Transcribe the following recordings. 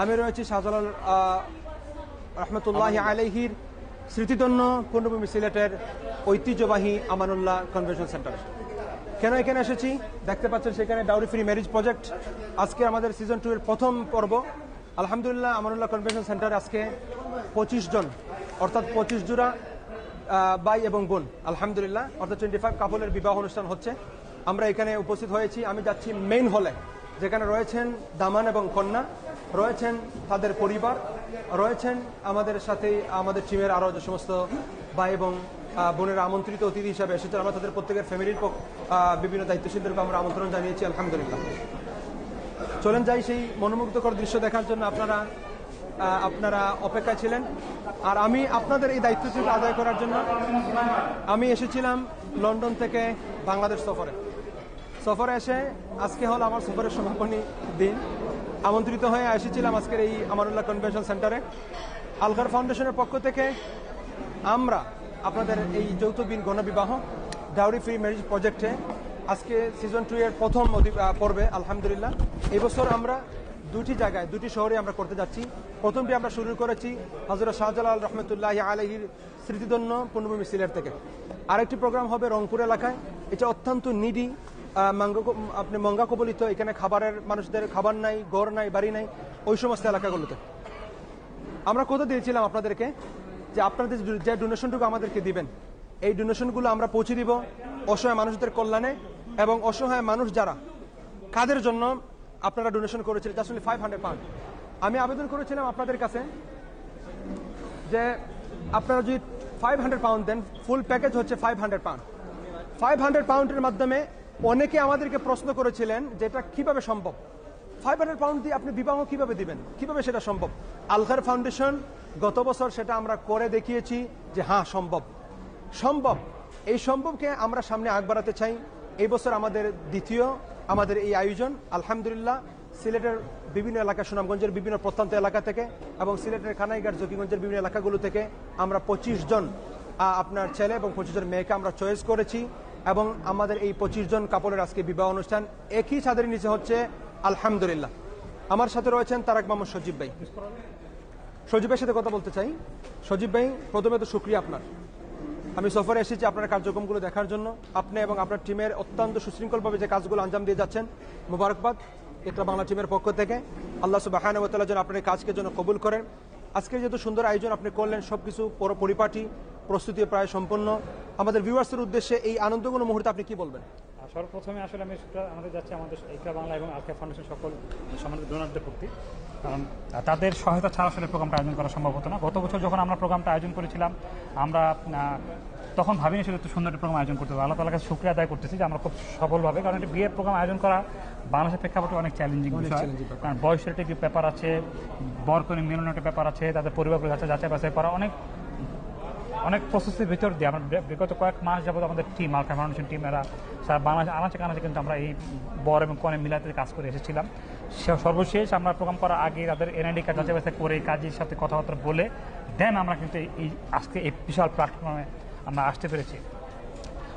আমি রয়েছি শাহজালাল রহমতুল্লাহি আলাইহির স্মৃতিধন্য পূর্ণভূমি সিলেটের ঐতিহ্যবাহী আমানুল্লাহ কনভেনশন সেন্টার। কেন এখানে এসেছি দেখতে পাচ্ছেন, সেখানে ডাউরি ফ্রি ম্যারেজ প্রজেক্ট আজকে আমাদের সিজন 2 এর প্রথম পর্ব। আলহামদুলিল্লাহ আমানুল্লাহ কনভেনশন সেন্টারে আজকে 25 জন অর্থাৎ 25 জোড়া ভাই এবং বোন, আলহামদুলিল্লাহ অর্থাৎ 25 কাপলের বিবাহ অনুষ্ঠান হচ্ছে। আমরা এখানে উপস্থিত হয়েছি, আমি যাচ্ছি মেইন হলে যেখানে রয়েছেন দামান এবং কন্যা, রয়েছেন তাদের পরিবার, রয়েছেন আমাদের সাথে আমাদের টিমের আরও যে সমস্ত ভাই এবং বোনের আমন্ত্রিত অতিথি হিসাবে এসেছেন। আমরা তাদের প্রত্যেকের ফ্যামিলির বিভিন্ন দায়িত্বশীলদেরকে আমরা আমন্ত্রণ জানিয়েছি, আলহামদুলিল্লাহ। চলেন যাই সেই মনোমুগ্ধকর দৃশ্য দেখার জন্য। আপনারা অপেক্ষায় ছিলেন, আর আমি আপনাদের এই দায়িত্বশীল আদায় করার জন্য আমি এসেছিলাম লন্ডন থেকে বাংলাদেশ সফরে। সফরে এসে আজকে হল আমার সফরের সমাপনী দিন। আমন্ত্রিত হয়ে এসেছিলাম আজকের এই আমানুল্লাহ কনভেনশন সেন্টারে। আলখার ফাউন্ডেশনের পক্ষ থেকে আমরা আপনাদের এই যৌথবিহীন গণবিবাহ ডাউরি ফ্রি ম্যারেজ প্রজেক্টে আজকে সিজন 2 এর প্রথম পর্বে আলহামদুলিল্লাহ এবছর আমরা দুটি জায়গায় দুটি শহরে আমরা করতে যাচ্ছি। প্রথমটি আমরা শুরু করেছি হযরত শাহজালাল রহমতুল্লাহি আলাইহির স্মৃতিধন্য পূর্ণভূমি সিলেট থেকে। আরেকটি প্রোগ্রাম হবে রংপুর এলাকায়, এটা অত্যন্ত নিডি আপনি মঙ্গা কবলিত, এখানে খাবারের মানুষদের খাবার নাই, ঘর নাই, বাড়ি নাই, ওই সমস্ত এলাকাগুলোতে। আমরা কথা দিয়েছিলাম আপনাদেরকে যে আপনাদের যে ডোনেশনটুকু আমাদেরকে দিবেন এই ডোনেশনগুলো আমরা পৌঁছে দিব অসহায় মানুষদের কল্যাণে, এবং অসহায় মানুষ যারা কাদের জন্য আপনারা ডোনেশন করেছিলেন আসলে 500 পাউন্ড। আমি আবেদন করেছিলাম আপনাদের কাছে যে আপনারা যদি 500 পাউন্ড দেন, ফুল প্যাকেজ হচ্ছে 500 পাউন্ড। 500 পাউন্ডের মাধ্যমে অনেকে আমাদেরকে প্রশ্ন করেছিলেন যেটা কিভাবে সম্ভব, 500 পাউন্ড দিয়ে আপনি বিবাহ কিভাবে দিবেন, কিভাবে সেটা সম্ভব। আলখার ফাউন্ডেশন গত বছর সেটা আমরা করে দেখিয়েছি যে হ্যাঁ সম্ভব। এই সম্ভবকে আমরা সামনে আগ বাড়াতে চাই। এই বছর আমাদের দ্বিতীয় আমাদের এই আয়োজন আলহামদুলিল্লাহ সিলেটের বিভিন্ন এলাকা, সুনামগঞ্জের বিভিন্ন প্রত্যন্ত এলাকা থেকে এবং সিলেটের কানাইঘাট জকিগঞ্জের বিভিন্ন এলাকাগুলো থেকে আমরা 25 জন আপনার ছেলে এবং 25 জন মেয়েকে আমরা চয়েস করেছি, এবং আমাদের এই 25 জন কাপড়ের আজকে বিবাহ অনুষ্ঠান একই ছাদের নিচে হচ্ছে আলহামদুলিল্লাহ। আমার সাথে রয়েছেন তারেক মামা সজীব ভাই। সজীব ভাইয়ের সাথে কথা বলতে চাই। সজীব ভাই, প্রথমে তো শুকরিয়া আপনার, আমি সফরে এসেছি আপনার কার্যক্রমগুলো দেখার জন্য। আপনি এবং আপনার টিমের অত্যন্ত সুশৃঙ্খলভাবে যে কাজগুলো আঞ্জাম দিয়ে যাচ্ছেন, মোবারকবাদ ইকরা বাংলা টিমের পক্ষ থেকে। আল্লাহ সুবহানাহু ওয়া তাআলা যেন আপনার কাজকে যেন কবুল করেন। আজকের যেহেতু সুন্দর আয়োজন আপনি করলেন, সবকিছু পরিপাটি, প্রস্তুতি প্রায় সম্পন্ন। আমাদের ভিউয়ার্সের উদ্দেশ্যে এই আনন্দগুলো মুহূর্তে আপনি কি বলবেন? সর্বপ্রথমে আসলে আমি আমাদের যাচ্ছি আমাদের ইকরা বাংলা এবং আলখাইর ফাউন্ডেশন সকল সম্মানিত ডোনারদের প্রতি, কারণ তাদের সহায়তা ছাড়া আসলে প্রোগ্রামটা আয়োজন করা সম্ভব হতো না। গত বছর যখন আমরা প্রোগ্রামটা আয়োজন করেছিলাম আমরা তখন ভাবিনি সেটা তো সুন্দর প্রোগ্রাম আয়োজন করতে হবে। আল্লাহ তাআলার কাছে শুকরিয়া আদায় করতেছি যে আমরা খুব সফলভাবে, কারণ একটা বিয়ের প্রোগ্রাম আয়োজন করা বাংলাদেশের প্রেক্ষাপটে অনেক চ্যালেঞ্জিং বিষয়, কারণ বয়সের একটি ব্যাপার আছে, বরকনে মিলনের একটা ব্যাপার আছে, তাদের পরিবারগুলো যাচাই বাছাই করা অনেক প্রসেসের ভিতর দিয়ে আমরা বিগত কয়েক মাস যাবত আমাদের টিম আলখাইর ফাউন্ডেশন টিম এরা সারা বাংলাদেশ আনাচে কানাচে কিন্তু আমরা এই বর এবং কনে মিলাতে কাজ করে এসেছিলাম। সর্বশেষ আমরা প্রোগ্রাম করার আগে তাদের এনআইডি কার্ড যাচাই বাছাই করে কাজীর সাথে কথাবার্তা বলে দেন আমরা কিন্তু এই আজকে এই বিশাল প্ল্যাটফর্মে আমরা আসতে পেরেছি।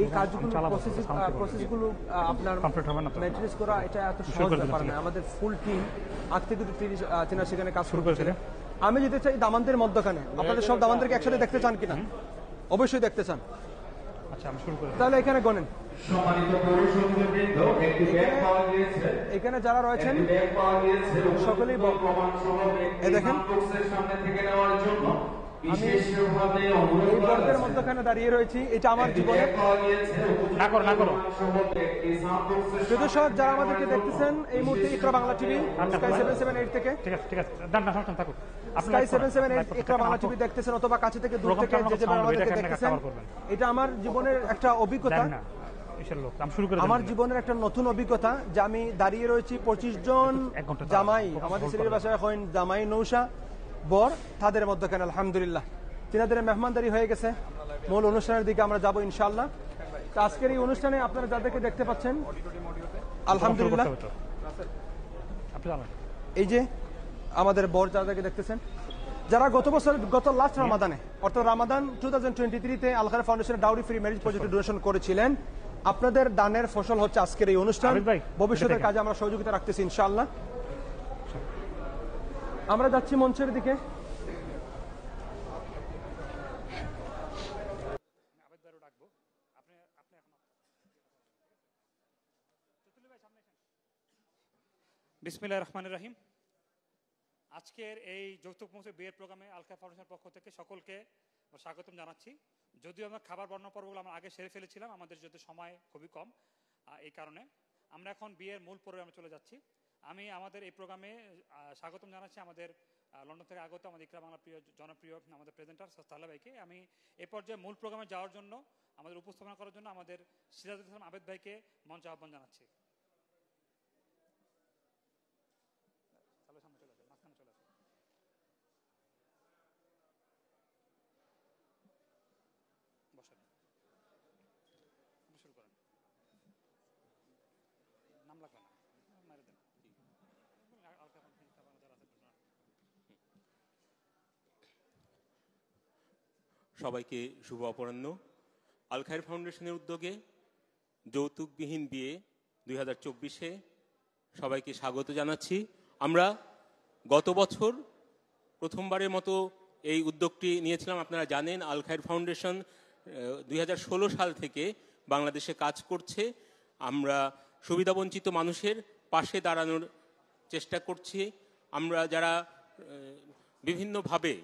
এই কাজগুলো প্রসেসগুলো আপনার কমপ্লিট হবে না, ম্যাট্রিক্স করা এটা এত সহজ ব্যাপার না। আমাদের ফুল টিম আজ থেকে তিনা সেখানে কাজ শুরু করেছিল। আমি যেতে চাই দামানদের মধ্যখানে, আপনাদের সব দামানদেরকে একসাথে দেখতে চান কিনা? অবশ্যই দেখতে চান। আচ্ছা আমি শুরু করি তাহলে, এখানে গণেন। এখানে যারা রয়েছেন সকলেই দেখেন, আমি এই বর্গের মধ্যখানে দাঁড়িয়ে রয়েছি, এটা আমার জীবনে। দর্শক যারা আমাদেরকে দেখতেছেন এই মুহূর্তে ইকরা বাংলা টিভি স্কাই 778 থেকে, ঠিক আছে স্কাই 778 ইকরা বাংলা টিভি দেখতেছেন অথবা কাছে থেকে দূর থেকে যে আমাদেরকে দেখতেছেন, এটা আমার জীবনের একটা অভিজ্ঞতা, আমার জীবনের একটা নতুন অভিজ্ঞতা যে আমি দাঁড়িয়ে রয়েছি 25 জন জামাই, আমাদের সিলেটের ভাষায় হইন জামাই নৌশা বর, তাদের মধ্যখানে আলহামদুলিল্লাহ তিনাদের মেহমানদারি হয়ে গেছে। মূল অনুষ্ঠানের দিকে আমরা যাব ইনশাআল্লাহ। তো আজকের এই অনুষ্ঠানে আপনারা যাদেরকে দেখতে পাচ্ছেন আলহামদুলিল্লাহ এই যে আমাদের বর যাদেরকে দেখতেছেন যারা গত বছর গত লাস্ট রামাদানে অর্থাৎ রামাদান 2023 তে আলখায়ের ফাউন্ডেশনের ডাউরি ফ্রি ম্যারেজ প্রজেক্টে ডোনেশন করেছিলেন আপনাদের দানের ফসল হচ্ছে আজকের এই অনুষ্ঠান ভবিষ্যতের কাজে আমরা সহযোগিতা রাখতেছি ইনশাআল্লাহ আমরা যাচ্ছি মঞ্চের দিকে বিসমিল্লাহির রহমানির রহিম আজকের এই যৌতুক মুক্ত বিয়ের প্রোগ্রামে আলখায়ের ফাউন্ডেশনের পক্ষ থেকে সকলকে স্বাগতম জানাচ্ছি যদিও আমরা খাবার বর্ণনা পর্বগুলো আমরা আগে সেরে ফেলেছিলাম আমাদের যদি সময় খুবই কম এই কারণে আমরা এখন বিয়ের মূল প্রোগ্রামে চলে যাচ্ছি আমি আমাদের এই প্রোগ্রামে স্বাগতম জানাচ্ছি আমাদের লন্ডন থেকে আগত আমাদের ইকরা বাংলা প্রিয় জনপ্রিয় আমাদের প্রেজেন্টার সাজনা বেগমকে আমি এই পর্যায়ে মূল প্রোগ্রামে যাওয়ার জন্য আমাদের উপস্থাপনা করার জন্য আমাদের সিরাজুদ্দিন আবেদ ভাইকে মঞ্চে আহ্বান জানাচ্ছি সবাইকে শুভ অপরাহ্ন আলখায়ের ফাউন্ডেশনের উদ্যোগে যৌতুকবিহীন বিয়ে 2024-এ সবাইকে স্বাগত জানাচ্ছি আমরা গত বছর প্রথমবারের মতো এই উদ্যোগটি নিয়েছিলাম আপনারা জানেন আলখায়ের ফাউন্ডেশন 2016 সাল থেকে বাংলাদেশে কাজ করছে আমরা সুবিধাবঞ্চিত মানুষের পাশে দাঁড়ানোর চেষ্টা করছি আমরা যারা বিভিন্নভাবে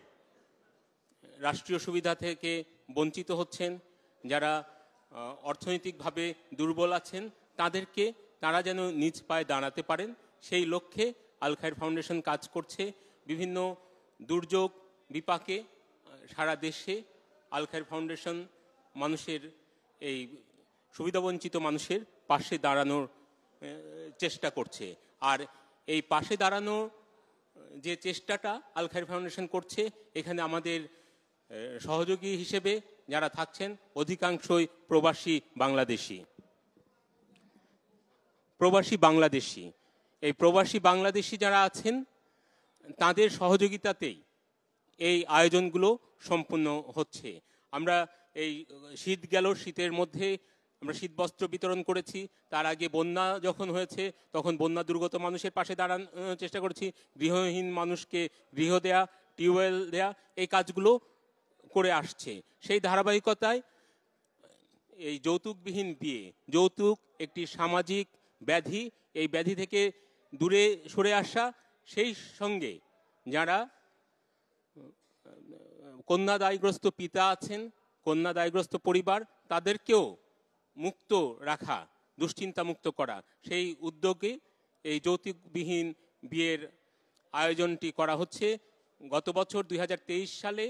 রাষ্ট্রীয় সুবিধা থেকে বঞ্চিত হচ্ছেন যারা অর্থনৈতিকভাবে দুর্বল আছেন তাদেরকে তারা যেন নিজ পায়ে দাঁড়াতে পারেন সেই লক্ষ্যে আলখায়ের ফাউন্ডেশন কাজ করছে বিভিন্ন দুর্যোগ বিপাকে সারা দেশে আলখায়ের ফাউন্ডেশন মানুষের এই সুবিধাবঞ্চিত মানুষের পাশে দাঁড়ানোর চেষ্টা করছে আর এই পাশে দাঁড়ানো যে চেষ্টাটা আলখায়ের ফাউন্ডেশন করছে এখানে আমাদের সহযোগী হিসেবে যারা থাকছেন অধিকাংশই প্রবাসী বাংলাদেশি এই প্রবাসী বাংলাদেশি যারা আছেন তাদের সহযোগিতাতেই এই আয়োজনগুলো সম্পূর্ণ হচ্ছে আমরা এই শীত গেল শীতের মধ্যে আমরা শীতবস্ত্র বিতরণ করেছি তার আগে বন্যা যখন হয়েছে তখন বন্যা দুর্গত মানুষের পাশে দাঁড়ানোর চেষ্টা করেছি গৃহহীন মানুষকে গৃহ দেয়া টিউবওয়েল দেয়া এই কাজগুলো করে আসছে সেই ধারাবাহিকতায় এই যৌতুকবিহীন বিয়ে যৌতুক একটি সামাজিক ব্যাধি এই ব্যাধি থেকে দূরে সরে আসা সেই সঙ্গে যারা কন্যাদায়গ্রস্ত পিতা আছেন কন্যাদায়গ্রস্ত পরিবার তাদেরকেও মুক্ত রাখা দুশ্চিন্তা মুক্ত করা সেই উদ্যোগে এই যৌতুকবিহীন বিয়ের আয়োজনটি করা হচ্ছে গত বছর 2023 সালে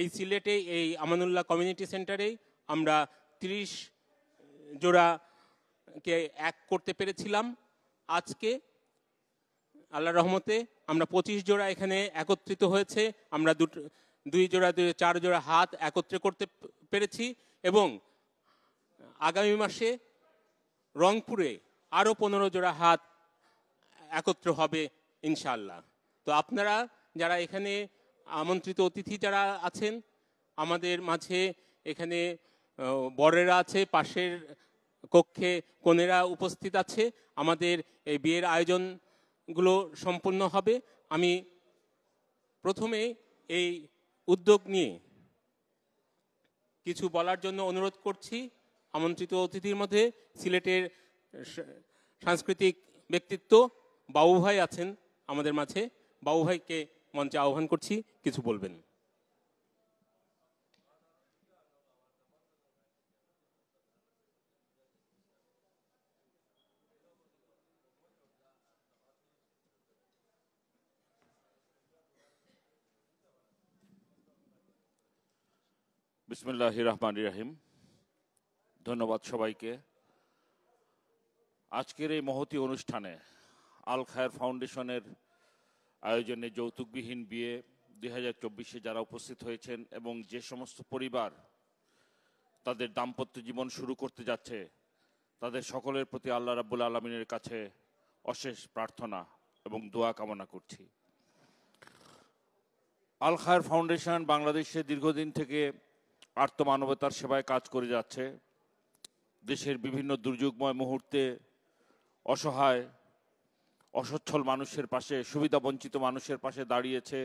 এই সিলেটে এই আমানুল্লাহ কমিউনিটি সেন্টারে আমরা 30 জোড়াকে এক করতে পেরেছিলাম আজকে আল্লাহর রহমতে আমরা 25 জোড়া এখানে একত্রিত হয়েছে আমরা দুই জোড়া 4 জোড়া হাত একত্রে করতে পেরেছি এবং আগামী মাসে রংপুরে আরও 15 জোড়া হাত একত্র হবে ইনশাআল্লাহ তো আপনারা যারা এখানে আমন্ত্রিত অতিথি যারা আছেন আমাদের মাঝে এখানে বরেরা আছে পাশের কক্ষে কনেরা উপস্থিত আছে আমাদের এই বিয়ের আয়োজনগুলো সম্পূর্ণ হবে আমি প্রথমে এই উদ্যোগ নিয়ে কিছু বলার জন্য অনুরোধ করছি আমন্ত্রিত অতিথির মধ্যে সিলেটের সাংস্কৃতিক ব্যক্তিত্ব বাবু ভাই আছেন আমাদের মাঝে বাবু ভাইকে মঞ্চে আহ্বান করছি কিছু বলবেন বিসমিল্লাহির রহমানির রহিম ধন্যবাদ সবাইকে আজকের এই মহতি অনুষ্ঠানে আলখায়ের ফাউন্ডেশনের আয়োজনে যৌতুকবিহীন বিয়ে 2024-এ যারা উপস্থিত হয়েছেন এবং যে সমস্ত পরিবার তাদের দাম্পত্য জীবন শুরু করতে যাচ্ছে, তাদের সকলের প্রতি আল্লাহ রাব্বুল আলামিনের কাছে অশেষ প্রার্থনা এবং দোয়া কামনা করছি। আল খায়ের ফাউন্ডেশন বাংলাদেশে দীর্ঘদিন থেকে আর্তমানবতার সেবায় কাজ করে যাচ্ছে। দেশের বিভিন্ন দুর্যোগময় মুহূর্তে অসহায় অসচ্ছল মানুষের পাশে, সুবিধাবঞ্চিত মানুষের পাশে দাঁড়িয়েছে।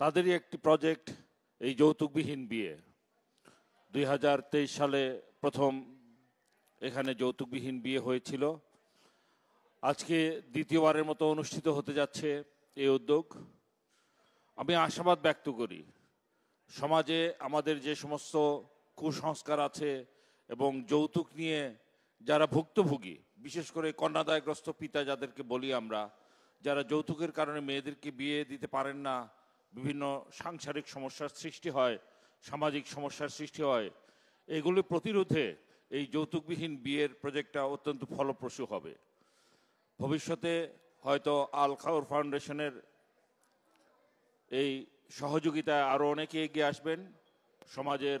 তাদেরই একটি প্রজেক্ট এই যৌতুকবিহীন বিয়ে। 2023 সালে প্রথম এখানে যৌতুকবিহীন বিয়ে হয়েছিল। আজকে দ্বিতীয়বারের মতো অনুষ্ঠিত হতে যাচ্ছে এই উদ্যোগ। আমি আশাবাদ ব্যক্ত করি, সমাজে আমাদের যে সমস্ত কুসংস্কার আছে এবং যৌতুক নিয়ে যারা ভুক্তভোগী, বিশেষ করে কন্যাদায়গ্রস্ত পিতা যাদেরকে বলি আমরা, যারা যৌতুকের কারণে মেয়েদেরকে বিয়ে দিতে পারেন না, বিভিন্ন সাংসারিক সমস্যার সৃষ্টি হয়, সামাজিক সমস্যার সৃষ্টি হয়, এগুলি প্রতিরোধে এই যৌতুকবিহীন বিয়ের প্রজেক্টটা অত্যন্ত ফলপ্রসূ হবে। ভবিষ্যতে হয়তো আলখাউর ফাউন্ডেশনের এই সহযোগিতায় আরও অনেকে এগিয়ে আসবেন। সমাজের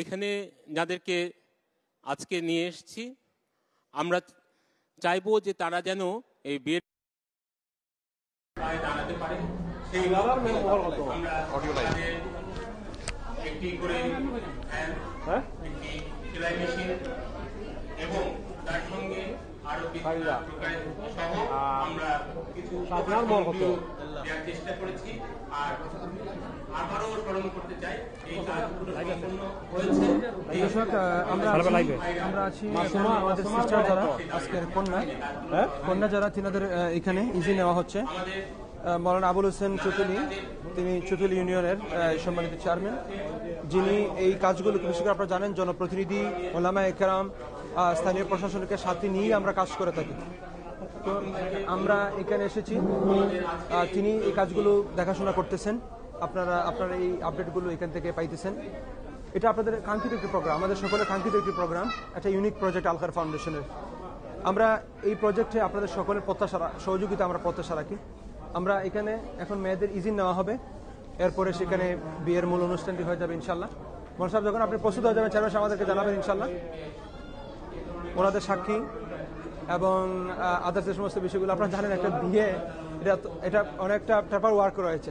এখানে যাদেরকে আজকে নিয়ে এসেছি, আমরা চাইবো যে তারা যেন এই বিয়ের দাঁড়াতে পারে। কন্যা যারা তিনাদের এখানে ইজি নেওয়া হচ্ছে। মৌলানা আবুল হোসেন চুতুলি, তিনি চুতুলি ইউনিয়নের সম্মানিত চেয়ারম্যান, যিনি এই কাজগুলো বিশেষ করে আপনারা জানেন জনপ্রতিনিধি, ওলামা একরাম, স্থানীয় প্রশাসনকে সাথে নিয়ে আমরা কাজ করে থাকি। তো আমরা এখানে এসেছি, তিনি এই কাজগুলো দেখাশোনা করতেছেন। আপনারা এই আপডেটগুলো এখান থেকে পাইতেছেন। এটা আপনাদের কাঙ্ক্ষিত একটি প্রোগ্রাম, আমাদের সকলের কাঙ্ক্ষিত একটি প্রোগ্রাম, একটা ইউনিক প্রজেক্ট আলখায়ের ফাউন্ডেশনের। আমরা এই প্রজেক্টে আপনাদের সকলের সহযোগিতা আমরা প্রত্যাশা রাখি। আমরা এখানে এখন মেয়েদের ইজিন নেওয়া হবে, এরপরে সেখানে বিয়ের মূল অনুষ্ঠানটি হয়ে যাবে ইনশাল্লাহ। মোহন সাহেব, যখন আপনি প্রস্তুত হয়ে যাবেন চেয়ারম্যান আমাদেরকে জানাবেন ইনশাল্লাহ। ওনাদের সাক্ষী এবং আদার্স যে সমস্ত বিষয়গুলো আপনারা জানেন, একটা বিয়ে এটা অনেকটা পেপার ওয়ার্ক রয়েছে।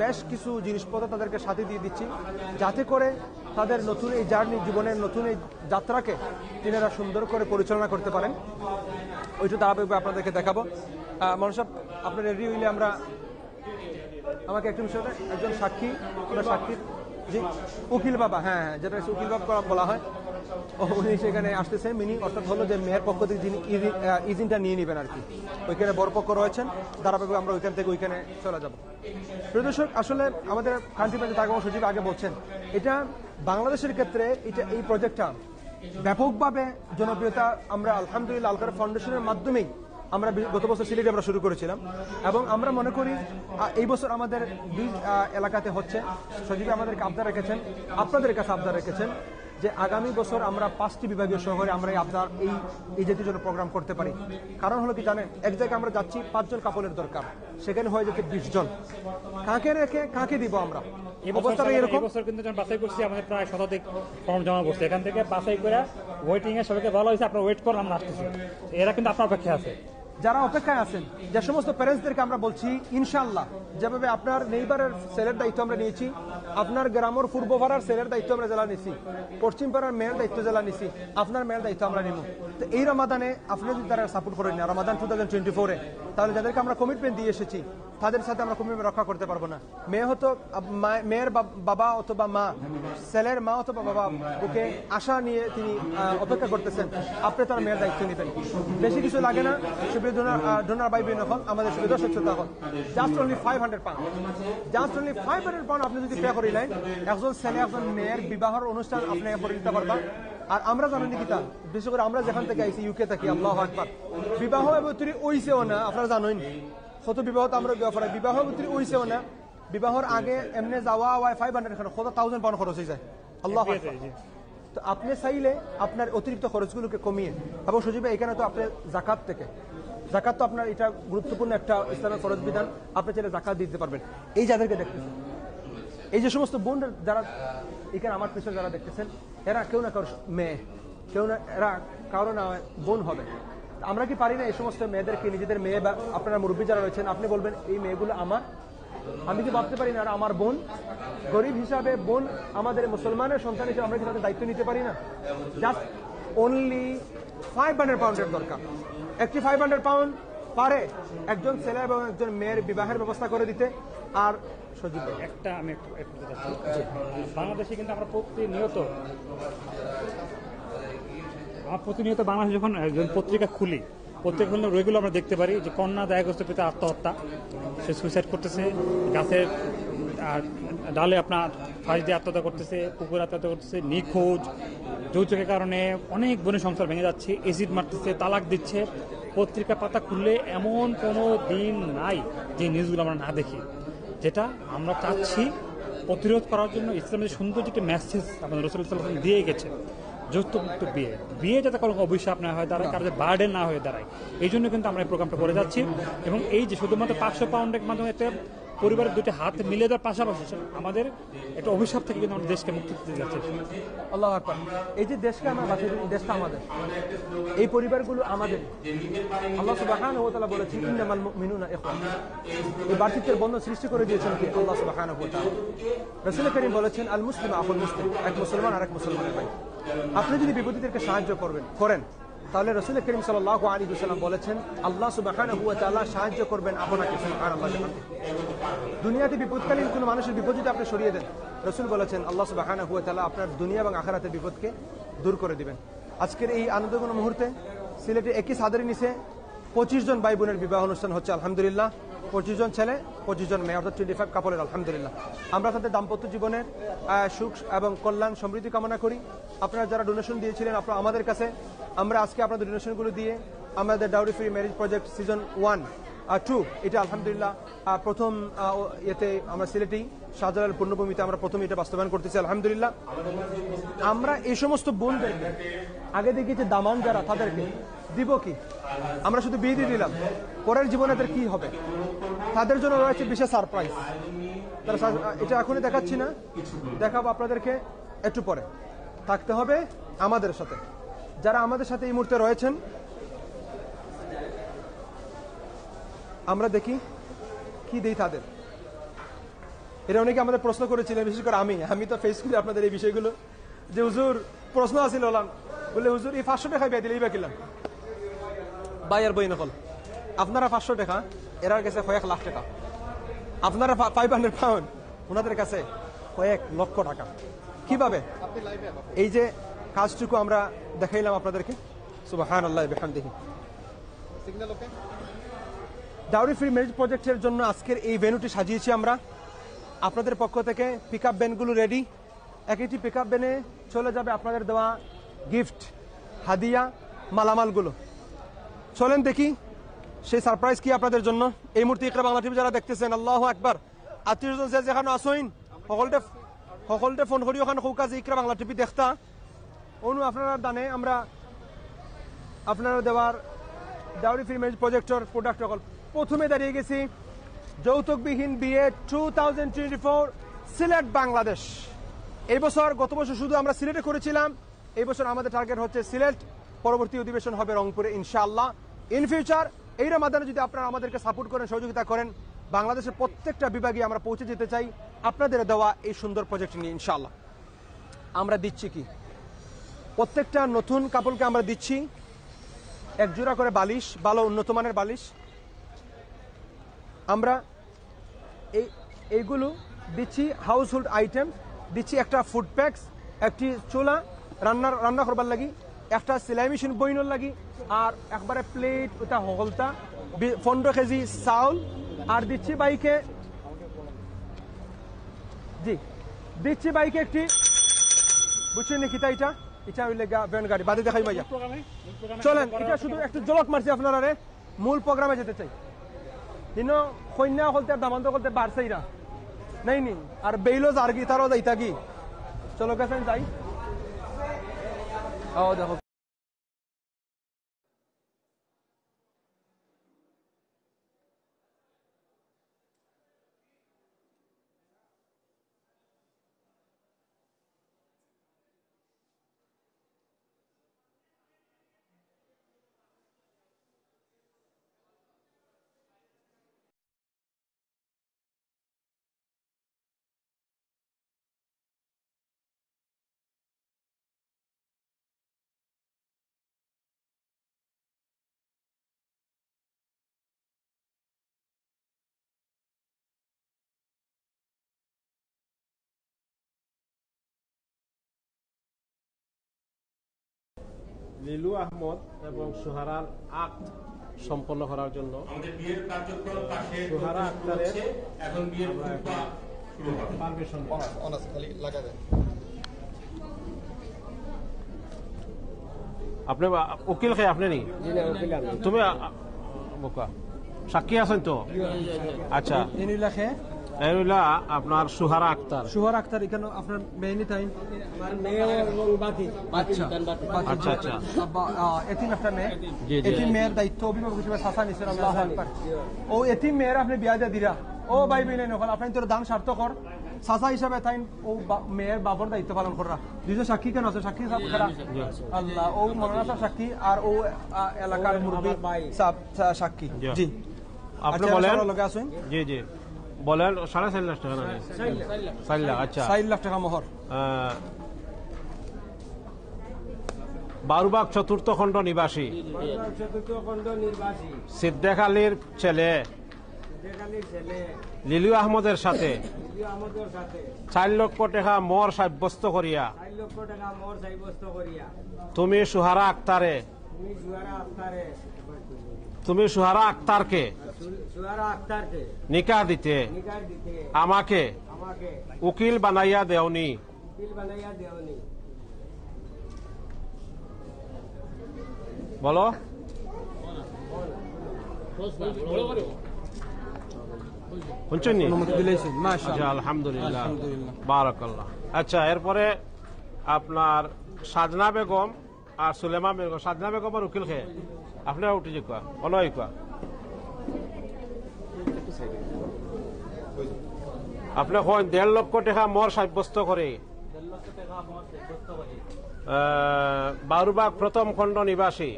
বেশ কিছু জিনিসপত্র তাদেরকে সাথে দিয়ে দিচ্ছি, যাতে করে তাদের নতুন এই জার্নি, জীবনের নতুন এই যাত্রাকে তিনারা সুন্দর করে পরিচালনা করতে পারেন। ওইটা তারা আপনাদেরকে দেখাবো। মনসাব, আপনার রেডি হইলে আমরা আমাকে একটু বিষয়টা একজন সাক্ষী, সাক্ষীর যে উকিল বাবা, হ্যাঁ যেটা উকিল বাবা বলা হয়, উনি সেখানে আসতেছে। মিনি অর্থাৎ হলো যে মেয়ের পক্ষ থেকে যিনি ইজিনটা নিয়ে নেবেন আর কি, ওইখানে বরপক্ষ রয়েছেন। ধারাবাহিক আমরা ওইখান থেকে ওইখানে চলে যাব। প্রিয় দর্শক, আসলে আমাদের কান্তিপাঞ্জা তারক মামা সজীব আগে বলছেন, এটা বাংলাদেশের ক্ষেত্রে এটা এই প্রজেক্টটা ব্যাপকভাবে জনপ্রিয়তা আমরা আলহামদুলিল্লাহ আলখায়ের ফাউন্ডেশনের মাধ্যমেই আমরা গত বছর সিলেটে আমরা শুরু করেছিলাম এবং আমরা মনে করি এই বছর আমাদের ২০ এলাকাতে হচ্ছে। সজীব আমাদেরকে আবদার রেখেছেন, আপনাদের কাছে আবদার রেখেছেন যে আগামী বছর আমরা 5টি বিভাগীয় শহরে আমরা এই জাতীয় জন্য প্রোগ্রাম করতে পারি। কারণ হলো কি জানেন, এক জায়গায় আমরা যাচ্ছি 5 জন কাপলের দরকার, সেখানে হয়ে যাচ্ছে 20 জন। কাকে রেখে কাকে দিব আমরা? এরা কিন্তু আপনার অপেক্ষা আছে। যারা অপেক্ষায় আছেন, যে সমস্ত প্যারেন্টসদেরকে আমরা বলছি ইনশাআল্লাহ যেভাবে আপনার নেইবারের সেলের দায়িত্ব আমরা নিয়েছি, আপনার গ্রামের পূর্বপাড়ার সেলের দায়িত্ব আমরা জেলা নিছি, পশ্চিম পাড়ার মেয়ের দায়িত্ব জেলা নিছি, আপনার মেয়ের দায়িত্ব আমরা নেব। তো এই রমাদানে আপনি যদি তারা সাপোর্ট করেন না রমাদান 2024-এ, তাহলে যাদেরকে আমরা কমিটমেন্ট দিয়ে এসেছি তাদের সাথে আমরা কমিটমেন্ট রক্ষা করতে পারবো না। মেয়ে হতো মেয়ের বাবা অথবা মা, ছেলের মা অথবা বাবা ওকে আশা নিয়ে তিনি অপেক্ষা করতেছেন, আপনি তার মেয়ের দায়িত্ব নেবেন। বেশি কিছু লাগে না, ডোনার ভাই বোন হন, আমাদের শুধু দর্শক শ্রোতা হন, জাস্ট অনলি £500, জাস্ট অনলি £500 আপনি যদি পে করি নেন, একজন ছেলে একজন মেয়ের বিবাহর অনুষ্ঠান আপনাকে করে দিতে পারবেন। আর আমরা জানেন কি তা, বিশেষ করে আমরা যেখান থেকে আইসি ইউকে থাকি, আল্লাহু আকবার, বিবাহ এবতরি ওইছেও না, আপনারা জানেন কত বিবাহ আমরা ব্যাপারে বিবাহ এবতরি ওইছেও না, বিবাহর আগে এমনি যাওয়া হয় £500 খরচ হয়ে যায়, আল্লাহু আকবার। তো আপনি চাইলে আপনার অতিরিক্ত খরচগুলোকে কমিয়ে, এবং সুযোগ এখানে তো আপনি জাকাত থেকে, জাকাত তো আপনার এটা গুরুত্বপূর্ণ একটা ইসলামের ফরজ বিধান, আপনি চাইলে জাকাত দিতে পারবেন। এই যাদেরকে দেখতেছেন, এই যে সমস্ত বোন যারা এখানে আমার পিছনে যারা দেখতেছেন, এরা কেউ না কারো মেয়ে, কেউ না এরা কারো না বোন হবে। আমরা কি পারি না এই সমস্ত মেয়েদেরকে নিজেদের মেয়ে, বা আপনারা মুরব্বী যারা রয়েছেন আপনি বলবেন এই মেয়েগুলো আমার, আমি কি ভাবতে পারি না আর আমার বোন, গরিব হিসাবে বোন আমাদের মুসলমানের সন্তান হিসেবে আমরা কি তাদের দায়িত্ব নিতে পারি না? জাস্ট অনলি £500 দরকার, একটি £500 পারে একজন ছেলে এবং একজন মেয়ের বিবাহের ব্যবস্থা করে দিতে। আর একটা আমি বাংলাদেশে কিন্তু আমরা প্রতিনিয়ত বাংলাদেশ যখন পত্রিকা খুলি, প্রত্যেক রোগীগুলো আমরা দেখতে পারি যে কন্যা দায়গ্রস্ত পেতে আত্মহত্যা, সে সুইসাইড করতেছে, গাছের ডালে আপনার ফাঁস দিয়ে আত্মহত্যা করতেছে, পুকুরে আত্মহত্যা করতেছে, নিখোঁজ, যৌতুকের কারণে অনেক বোনের সংসার ভেঙে যাচ্ছে, এসিড মারতেছে, তালাক দিচ্ছে। পত্রিকা পাতা খুললে এমন কোনো দিন নাই যে নিউজগুলো আমরা না দেখি। যেটা আমরা চাচ্ছি প্রতিরোধ করার জন্য ইসলামের সুন্দর যে একটা মেসেজ আমাদের রাসূলুল্লাহ সাল্লাল্লাহু আলাইহি ওয়াসাল্লাম দিয়ে গেছে, যৌতুকমুক্ত বিয়ে যাতে কোনো অভিশাপ না হয়, তারা কারো বার্ডেন না হয়ে দাঁড়ায়, এই জন্য কিন্তু আমরা এই প্রোগ্রামটা করে যাচ্ছি। এবং এই যে শুধুমাত্র £500 মাধ্যমে একটা পরিবারের দুটি হাত মিলে দেওয়ার পাশাপাশি আমাদের একটা অভিশাপ থেকে কিন্তু আমাদের দেশকে মুক্তি দিতে যাচ্ছে। আল্লাহু আকবার। এই যে দেশকে আমরা বাঁচিয়ে দিই, দেশটা আমাদের, এই পরিবারগুলো আমাদের। আল্লাহ সুবহানাহু ওয়া তাআলা বলেছেন ইন্নামাল মুমিনুনা ইখওয়া, এই বাঁচিতের বন্ধন সৃষ্টি করে দিয়েছেন কে? আল্লাহ সুবহানাহু ওয়া তাআলা। রাসূল করিম বলেছেন আল মুসলিমু আখুল মুসলিম, এক মুসলমান আরেক মুসলমানের ভাই। আপনি যদি বিপদীদেরকে সাহায্য করেন তাহলে রাসূল করিম সাল্লাল্লাহু আলাইহি ওয়াসাল্লাম বলেছেন আল্লাহ সুবহানাহু ওয়া তাআলা সাহায্য করবেন আপনাকে। সুবহানাল্লাহ। দুনিয়াতে বিপদকালীন কোনো মানুষের বিপদ যদি আপনি সরিয়ে দেন, রাসূল বলেছেন আল্লাহ সুবহানাহু ওয়া তাআলা আপনার দুনিয়া এবং আখিরাতের বিপদকে দূর করে দিবেন। আজকের এই আনন্দপূর্ণ মুহূর্তে সিলেটে একই ছাদের নিচে 25 জন ভাই বোনের বিবাহ অনুষ্ঠান হচ্ছে, আলহামদুলিল্লাহ। 25 জন ছেলে, 25 জন মেয়ে, অর্থাৎ 25 কাপলের, আলহামদুলিল্লাহ। আমরা তাদের দাম্পত্য জীবনের সুখ এবং কল্যাণ সমৃদ্ধি কামনা করি। আপনারা যারা ডোনেশন দিয়েছিলেন আপনারা আমাদের কাছে, আমরা আজকে আপনাদের ডোনেশনগুলো দিয়ে আমাদের dowry free marriage project season 1-2 এটা আলহামদুলিল্লাহ প্রথম এতে আমরা সিলেটি শাহজালাল পূর্ণভূমিতে আমরা প্রথম এটা বাস্তবায়ন করতেছি, আলহামদুলিল্লাহ। আমরা এই সমস্ত বোনদেরকে আগে দেখিয়েছি, দামান যারা তাদেরকে দিব কি, আমরা শুধু বিয়ে দিয়ে দিলাম, পরের জীবনে তাদের কি হবে, তাদের জন্য রয়েছে বিশেষ সারপ্রাইজ। তারা এটা এখনই দেখাচ্ছি না, দেখাবো আপনাদেরকে একটু পরে। থাকতে হবে আমাদের সাথে, যারা আমাদের সাথে এই মুহূর্তে রয়েছেন। আমরা দেখি কি দেই তাদের, এটা অনেকে আমাদের প্রশ্ন করেছিলেন, বিশেষ করে আমি তো ফেস করি আপনাদের এই বিষয়গুলো, যে হুজুর প্রশ্ন আসিল, বললে হুজুর এই 500 টাকা বেয়ে দিলে এই বা কিলাম ভাই আর বই নকল, আপনারা 500 টাকা, এরার কাছে কয়েক লাখ টাকা, আপনারা £500, ওনাদের কাছে কয়েক লক্ষ টাকা। কিভাবে এই যে কাজটুকু আমরা দেখাইলাম আপনাদেরকে, সুবহানাল্লাহ বিহামদিহি। ডাউরি ফ্রি ম্যারেজ প্রজেক্টের জন্য আজকের এই ভেন্যুটি সাজিয়েছি আমরা আপনাদের পক্ষ থেকে। পিকআপ ভ্যানগুলো রেডি, একটি পিকআপ ভ্যানে চলে যাবে আপনাদের দেওয়া গিফট, হাদিয়া, মালামালগুলো। চলেন দেখি সেই সারপ্রাইজ কি আপনাদের জন্য। এই মুহূর্তে ইকরা বাংলা টিভি যারা দেখতেছেন, আল্লাহু আকবার, আত্মীয়জন যে যেখানে আসইন সকলটা ফোন করি ওখানে কৌকা যে ইকরা বাংলা টিভি দেখতা, অনু আপনারা দানে আমরা আপনারা দেওয়ার ডাউরি ফ্রি ম্যারেজ প্রজেক্টর প্রোডাক্ট সকল। প্রথমে দাঁড়িয়ে গেছি যৌতুকবিহীন বিয়ে 2024 সিলেট বাংলাদেশ। এই বছর, গত বছর শুধু আমরা সিলেটে করেছিলাম, এই বছর আমাদের টার্গেট হচ্ছে সিলেট, পরবর্তী অধিবেশন হবে রংপুরে ইনশাআল্লাহ ইন ফিউচার। এই রমাদানে যদি আপনারা আমাদেরকে সাপোর্ট করেন, সহযোগিতা করেন, বাংলাদেশের প্রত্যেকটা বিভাগে আমরা পৌঁছে যেতে চাই আপনাদের দেওয়া এই সুন্দর প্রজেক্ট নিয়ে। ইনশাআল্লাহ আমরা দিচ্ছি কি, প্রত্যেকটা নতুন কাপড়কে আমরা দিচ্ছি এক জোড়া করে বালিশ, ভালো উন্নত মানের বালিশ। আমরা এইগুলো দিচ্ছি, হাউসহোল্ড আইটেম দিচ্ছি, একটা ফুড প্যাকস, একটি চোলা রান্না করবার লাগি, একটা সেলাই মেশিন বইনোর লাগি, আর একবারে প্লেট ওটা হলতা 15 কেজি চাউল, আর দিচ্ছি বাইকে একটি বুঝছেন নাকি তাই এটা এটা হইলে ভ্যান গাড়ি বাদে দেখাই ভাইয়া চলেন। এটা শুধু একটু জলক মারছি আপনারা, মূল প্রোগ্রামে যেতে চাই। দিন সৈন্যা হলতে আর দামান্ত হলতে বাড়ছেই না নাই নি, আর বেইলো জারগি তারও যাই থাকি চলো গেছেন যাই। দেখো লিলু আহমদ এবং সোহারার আক্ট সম্পন্ন করার জন্য সোহারা আক্তারের পারমিশন আপনি উকিল খাই আপনি নি তুমি সাক্ষী আছেন তো? আচ্ছা আপনার সুহারা আক্তার, সুহারা আক্তার এখানে আপনার মেয়ে নি তাই? আচ্ছা আচ্ছা এতিম একটা মেয়ে, এতিম মেয়ের দায়িত্ব অভিভাবক হিসেবে শাসা নিচ্ছেন। ও এতিম মেয়ের আপনি বিয়া দিয়ে দিরা, ও ভাই মিলেন ওখানে আপনি তোর দান স্বার্থকর শাসা হিসাবে তাই ও মেয়ের বাবর দায়িত্ব পালন করা। দুজন সাক্ষী কেন আছে? সাক্ষী আল্লাহ ও মনোনাথা সাক্ষী আর ও এলাকার মুরব্বী সাক্ষী। জি আপনি বলেন আছেন। জি জি বলেন। 4.5 লাখ টাকা না? 4 লাখ। আচ্ছা 4 লাখ টাকা মোহর। 12 ভাগ 4th খণ্ড নিবাসী সিদ্দিক আলীর ছেলে লিলু আহমদের সাথে 4 লক্ষ টাকা মোহর সাব্যস্ত করিয়া তুমি সুহারা আক্তারে সুহারা আক্তারকে নিকাহ দিতে আমাকে উকিল বানাইয়া দেওনি। বলো শুনছেন আলহামদুলিল্লাহ বারাকাল্লাহ। আচ্ছা এরপরে আপনার সাজনা বেগম আর সুলেমা বেগম। সাজনা বেগম আর উকিল খে আপনারা উঠে যে কোয়া অলয় কোয়া আপনি হয় 1.5 লক্ষ টাকা মোর সাব্যস্ত করে 12 ভাগ 1ম খণ্ড নিবাসী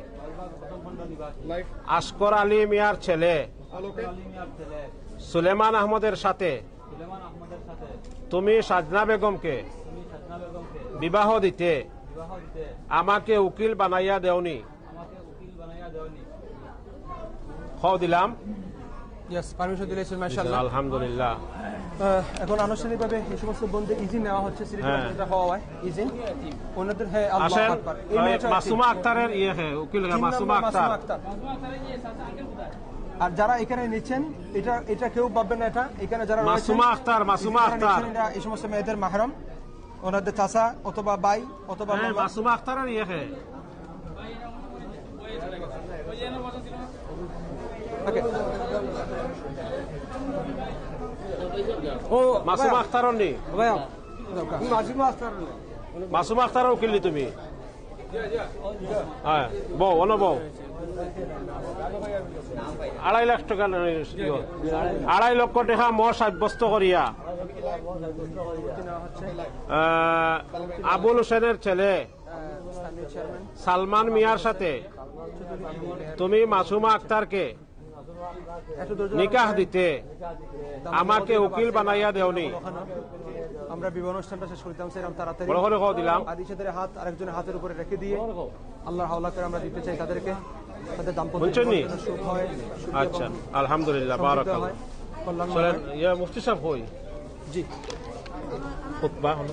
আসকর আলী মিয়ার ছেলে সুলেমান আহমদের সাথে তুমি সাজনা বেগমকে বিবাহ দিতে আমাকে উকিল বানাইয়া দেওনি। দিলাম আলহামদুলিল্লাহ। এখন আনুষ্ঠানিকভাবে এই সমস্ত বন্ধু ইজিন নেওয়া হচ্ছে মাসুমা আক্তারের ইয়ে উকিল মাসুমা আক্তার। আর যারা এখানে নিচ্ছেন এটা এটা কেউ পাবেন না, এটা এখানে যারা মাসুমা আক্তার এই সমস্ত মেয়েদের মাহরম ওনাদের চাচা অথবা ভাই অথবা মাসুমা আক্তারের ইয়ে মাসুমা আক্তার নেই মাসুমা আক্তারও কিনলি তুমি হ্যাঁ বউ অন বউ 2.5 লাখ টাকা 2.5 লক্ষ টাকা মোর সাব্যস্ত করিয়া আবুল হোসেনের ছেলে সালমান মিয়ার সাথে তুমি মাসুমা আক্তারকে নিকাহ দিতে আমাকে উকিল বানাইয়া দেওনি। আমরা বিবাহ অনুষ্ঠানটা শেষ করতাম সেরকম তাড়াতাড়ি বড় করে দিলাম। আদিশাদের হাত আরেকজনের হাতের উপরে রেখে দিয়ে আল্লাহর হাওলা করে আমরা দিতে চাই তাদেরকে, তাদের দাম্পত্য সুখ হয়। আচ্ছা, আলহামদুলিল্লাহ, বারাকাল্লাহ। চলেন ইয়া মুফতি সাহেব হই। জি খুতবা হলো।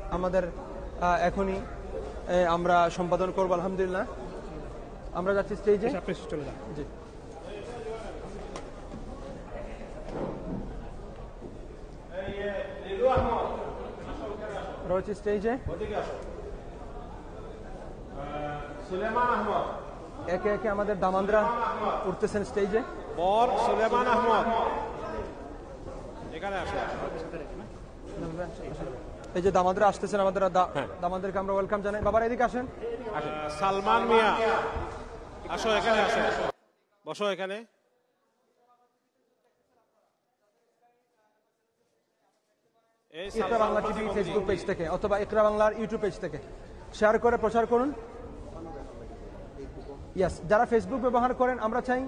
আমাদের এখনই আমরা সম্পাদন করব, আলহামদুলিল্লাহ। আমরা যাচ্ছি স্টেজে। জি রয়েছে স্টেজে। একে একে আমাদের দামানরা উঠতেছেন স্টেজে। বর সুলেমান আহমদ এখানে আসেন। এই যে দামানরা আসতেছেন, আমাদের দামানদেরকে আমরা ওয়েলকাম জানাই। বাবার এদিকে আসেন। সালমান মিয়া আসো, এখানে আসো, বসো এখানে। Iqra Bangla TV Facebook page থেকে অথবা ইকরা বাংলার ইউটিউব পেজ থেকে শেয়ার করে প্রচার করুন। ইয়েস, যারা ফেসবুক ব্যবহার করেন আমরা চাই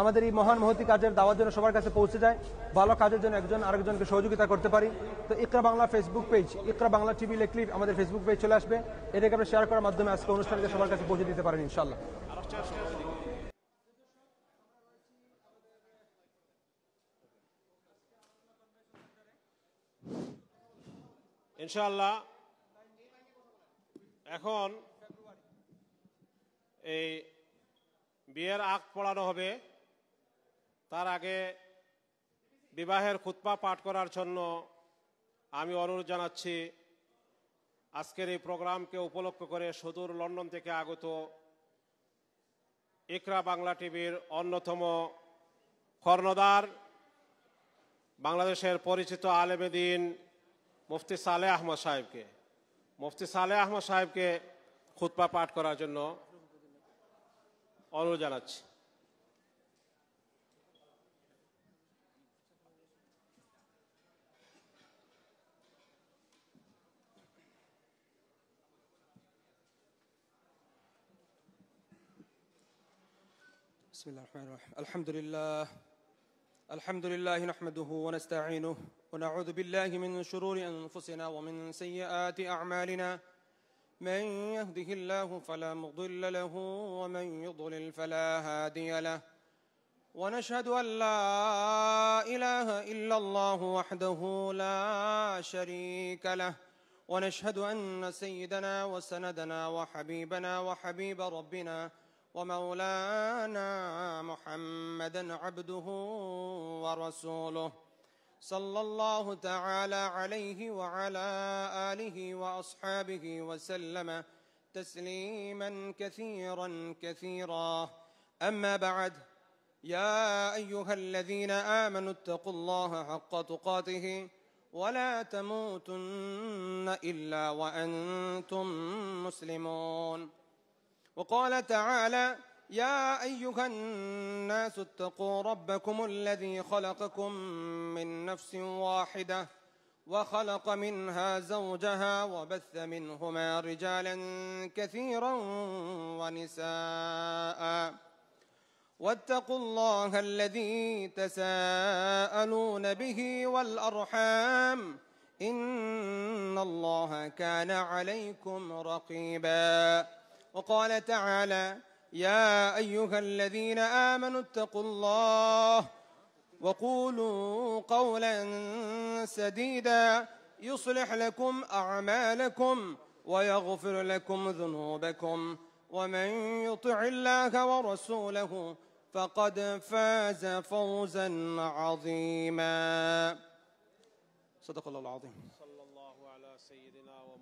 আমাদের এই মহান মহতি কাজের দাওয়াত যেন সবার কাছে পৌঁছে যায়, ভালো কাজের জন্য একজন আরেকজনকে সহযোগিতা করতে পারি। তো Iqra Bangla Facebook page, Iqra Bangla TV লিখলে আমাদের ফেসবুক পেজ চলে আসবে। এটাকে আমরা শেয়ার করার মাধ্যমে আজকে অনুষ্ঠানকে সবার কাছে পৌঁছে দিতে পারেন ইনশাআল্লাহ। ইনশাআল্লাহ এখন এই বিয়ের আগ পড়ানো হবে, তার আগে বিবাহের খুতবা পাঠ করার জন্য আমি অনুরোধ জানাচ্ছি আজকের এই প্রোগ্রামকে উপলক্ষ করে সুদূর লন্ডন থেকে আগত ইকরা বাংলা টিভির অন্যতম কর্ণধার বাংলাদেশের পরিচিত আলেমে দ্বীন মুফতি সালেহ আহমদ সাহেবকে, মুফতি সালেহ আহমদ সাহেবকে খুতবা পাঠ করার জন্য অনুরোধ জানাচ্ছি। বিসমিল্লাহির রহমানির রহিম। আলহামদুলিল্লাহ, আলহামদুলিল্লাহ নাহমাদুহু ওয়া نستعينه ونعوذ بالله من شرور أنفسنا ومن سيئات أعمالنا من يهده الله فلا مضل له ومن يضلل فلا هادي له ونشهد أن لا إله إلا الله وحده لا شريك له ونشهد أن سيدنا وسندنا وحبيبنا وحبيب ربنا ومولانا محمدا عبده ورسوله صلى الله تعالى عليه وعلى آله وأصحابه وسلم تسليما كثيرا كثيرا. أما بعد، يا أيها الذين آمنوا اتقوا الله حق تقاته ولا تموتن إلا وأنتم مسلمون. وقال تعالى: يا أيها الناس اتقوا ربكم الذي خلقكم من نفس واحدة وخلق منها زوجها وبث منهما رجالا كثيرا ونساء واتقوا الله الذي تساءلون به والأرحام إن الله كان عليكم رقيبا. وقال تعالى: يا أيها الذين آمنوا اتقوا الله وقولوا قولا سديدا يصلح لكم أعمالكم ويغفر لكم ذنوبكم ومن يطع الله ورسوله فقد فاز فوزا عظيما. صدق الله العظيم. صلى الله على سيدنا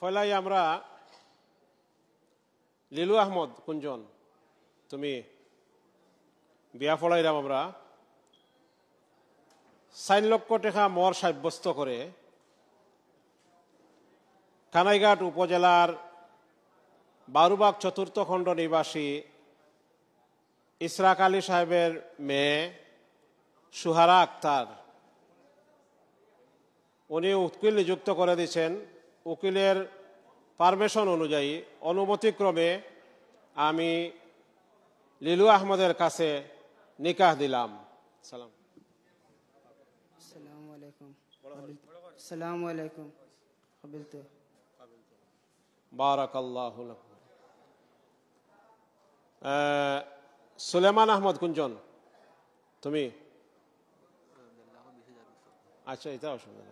فلا يمرأ ليلو أحمد كنجون تومي بيا فلا يرام أمرأ سين لوك كوتها مور شايب بستو كره كنايغات উপজেলার বারুবাগ চতুর্থ খণ্ড নিবাসী ইসরাক আলী সাহেবের মেয়ে সুহারা আক্তার উনি উকিল নিযুক্ত করে দিয়েছেন উকিলের পারমিশন অনুযায়ী অনুমতিক্রমে আমি লিলু আহমেদের কাছে নিকাহ দিলাম সালাম আসসালামু আলাইকুম আসসালামু আলাইকুম কবিলতু বারাকাল্লাহু লাকুম সুলেমান আহমদ কুঞ্জন তুমি আচ্ছা এটা অসুবিধা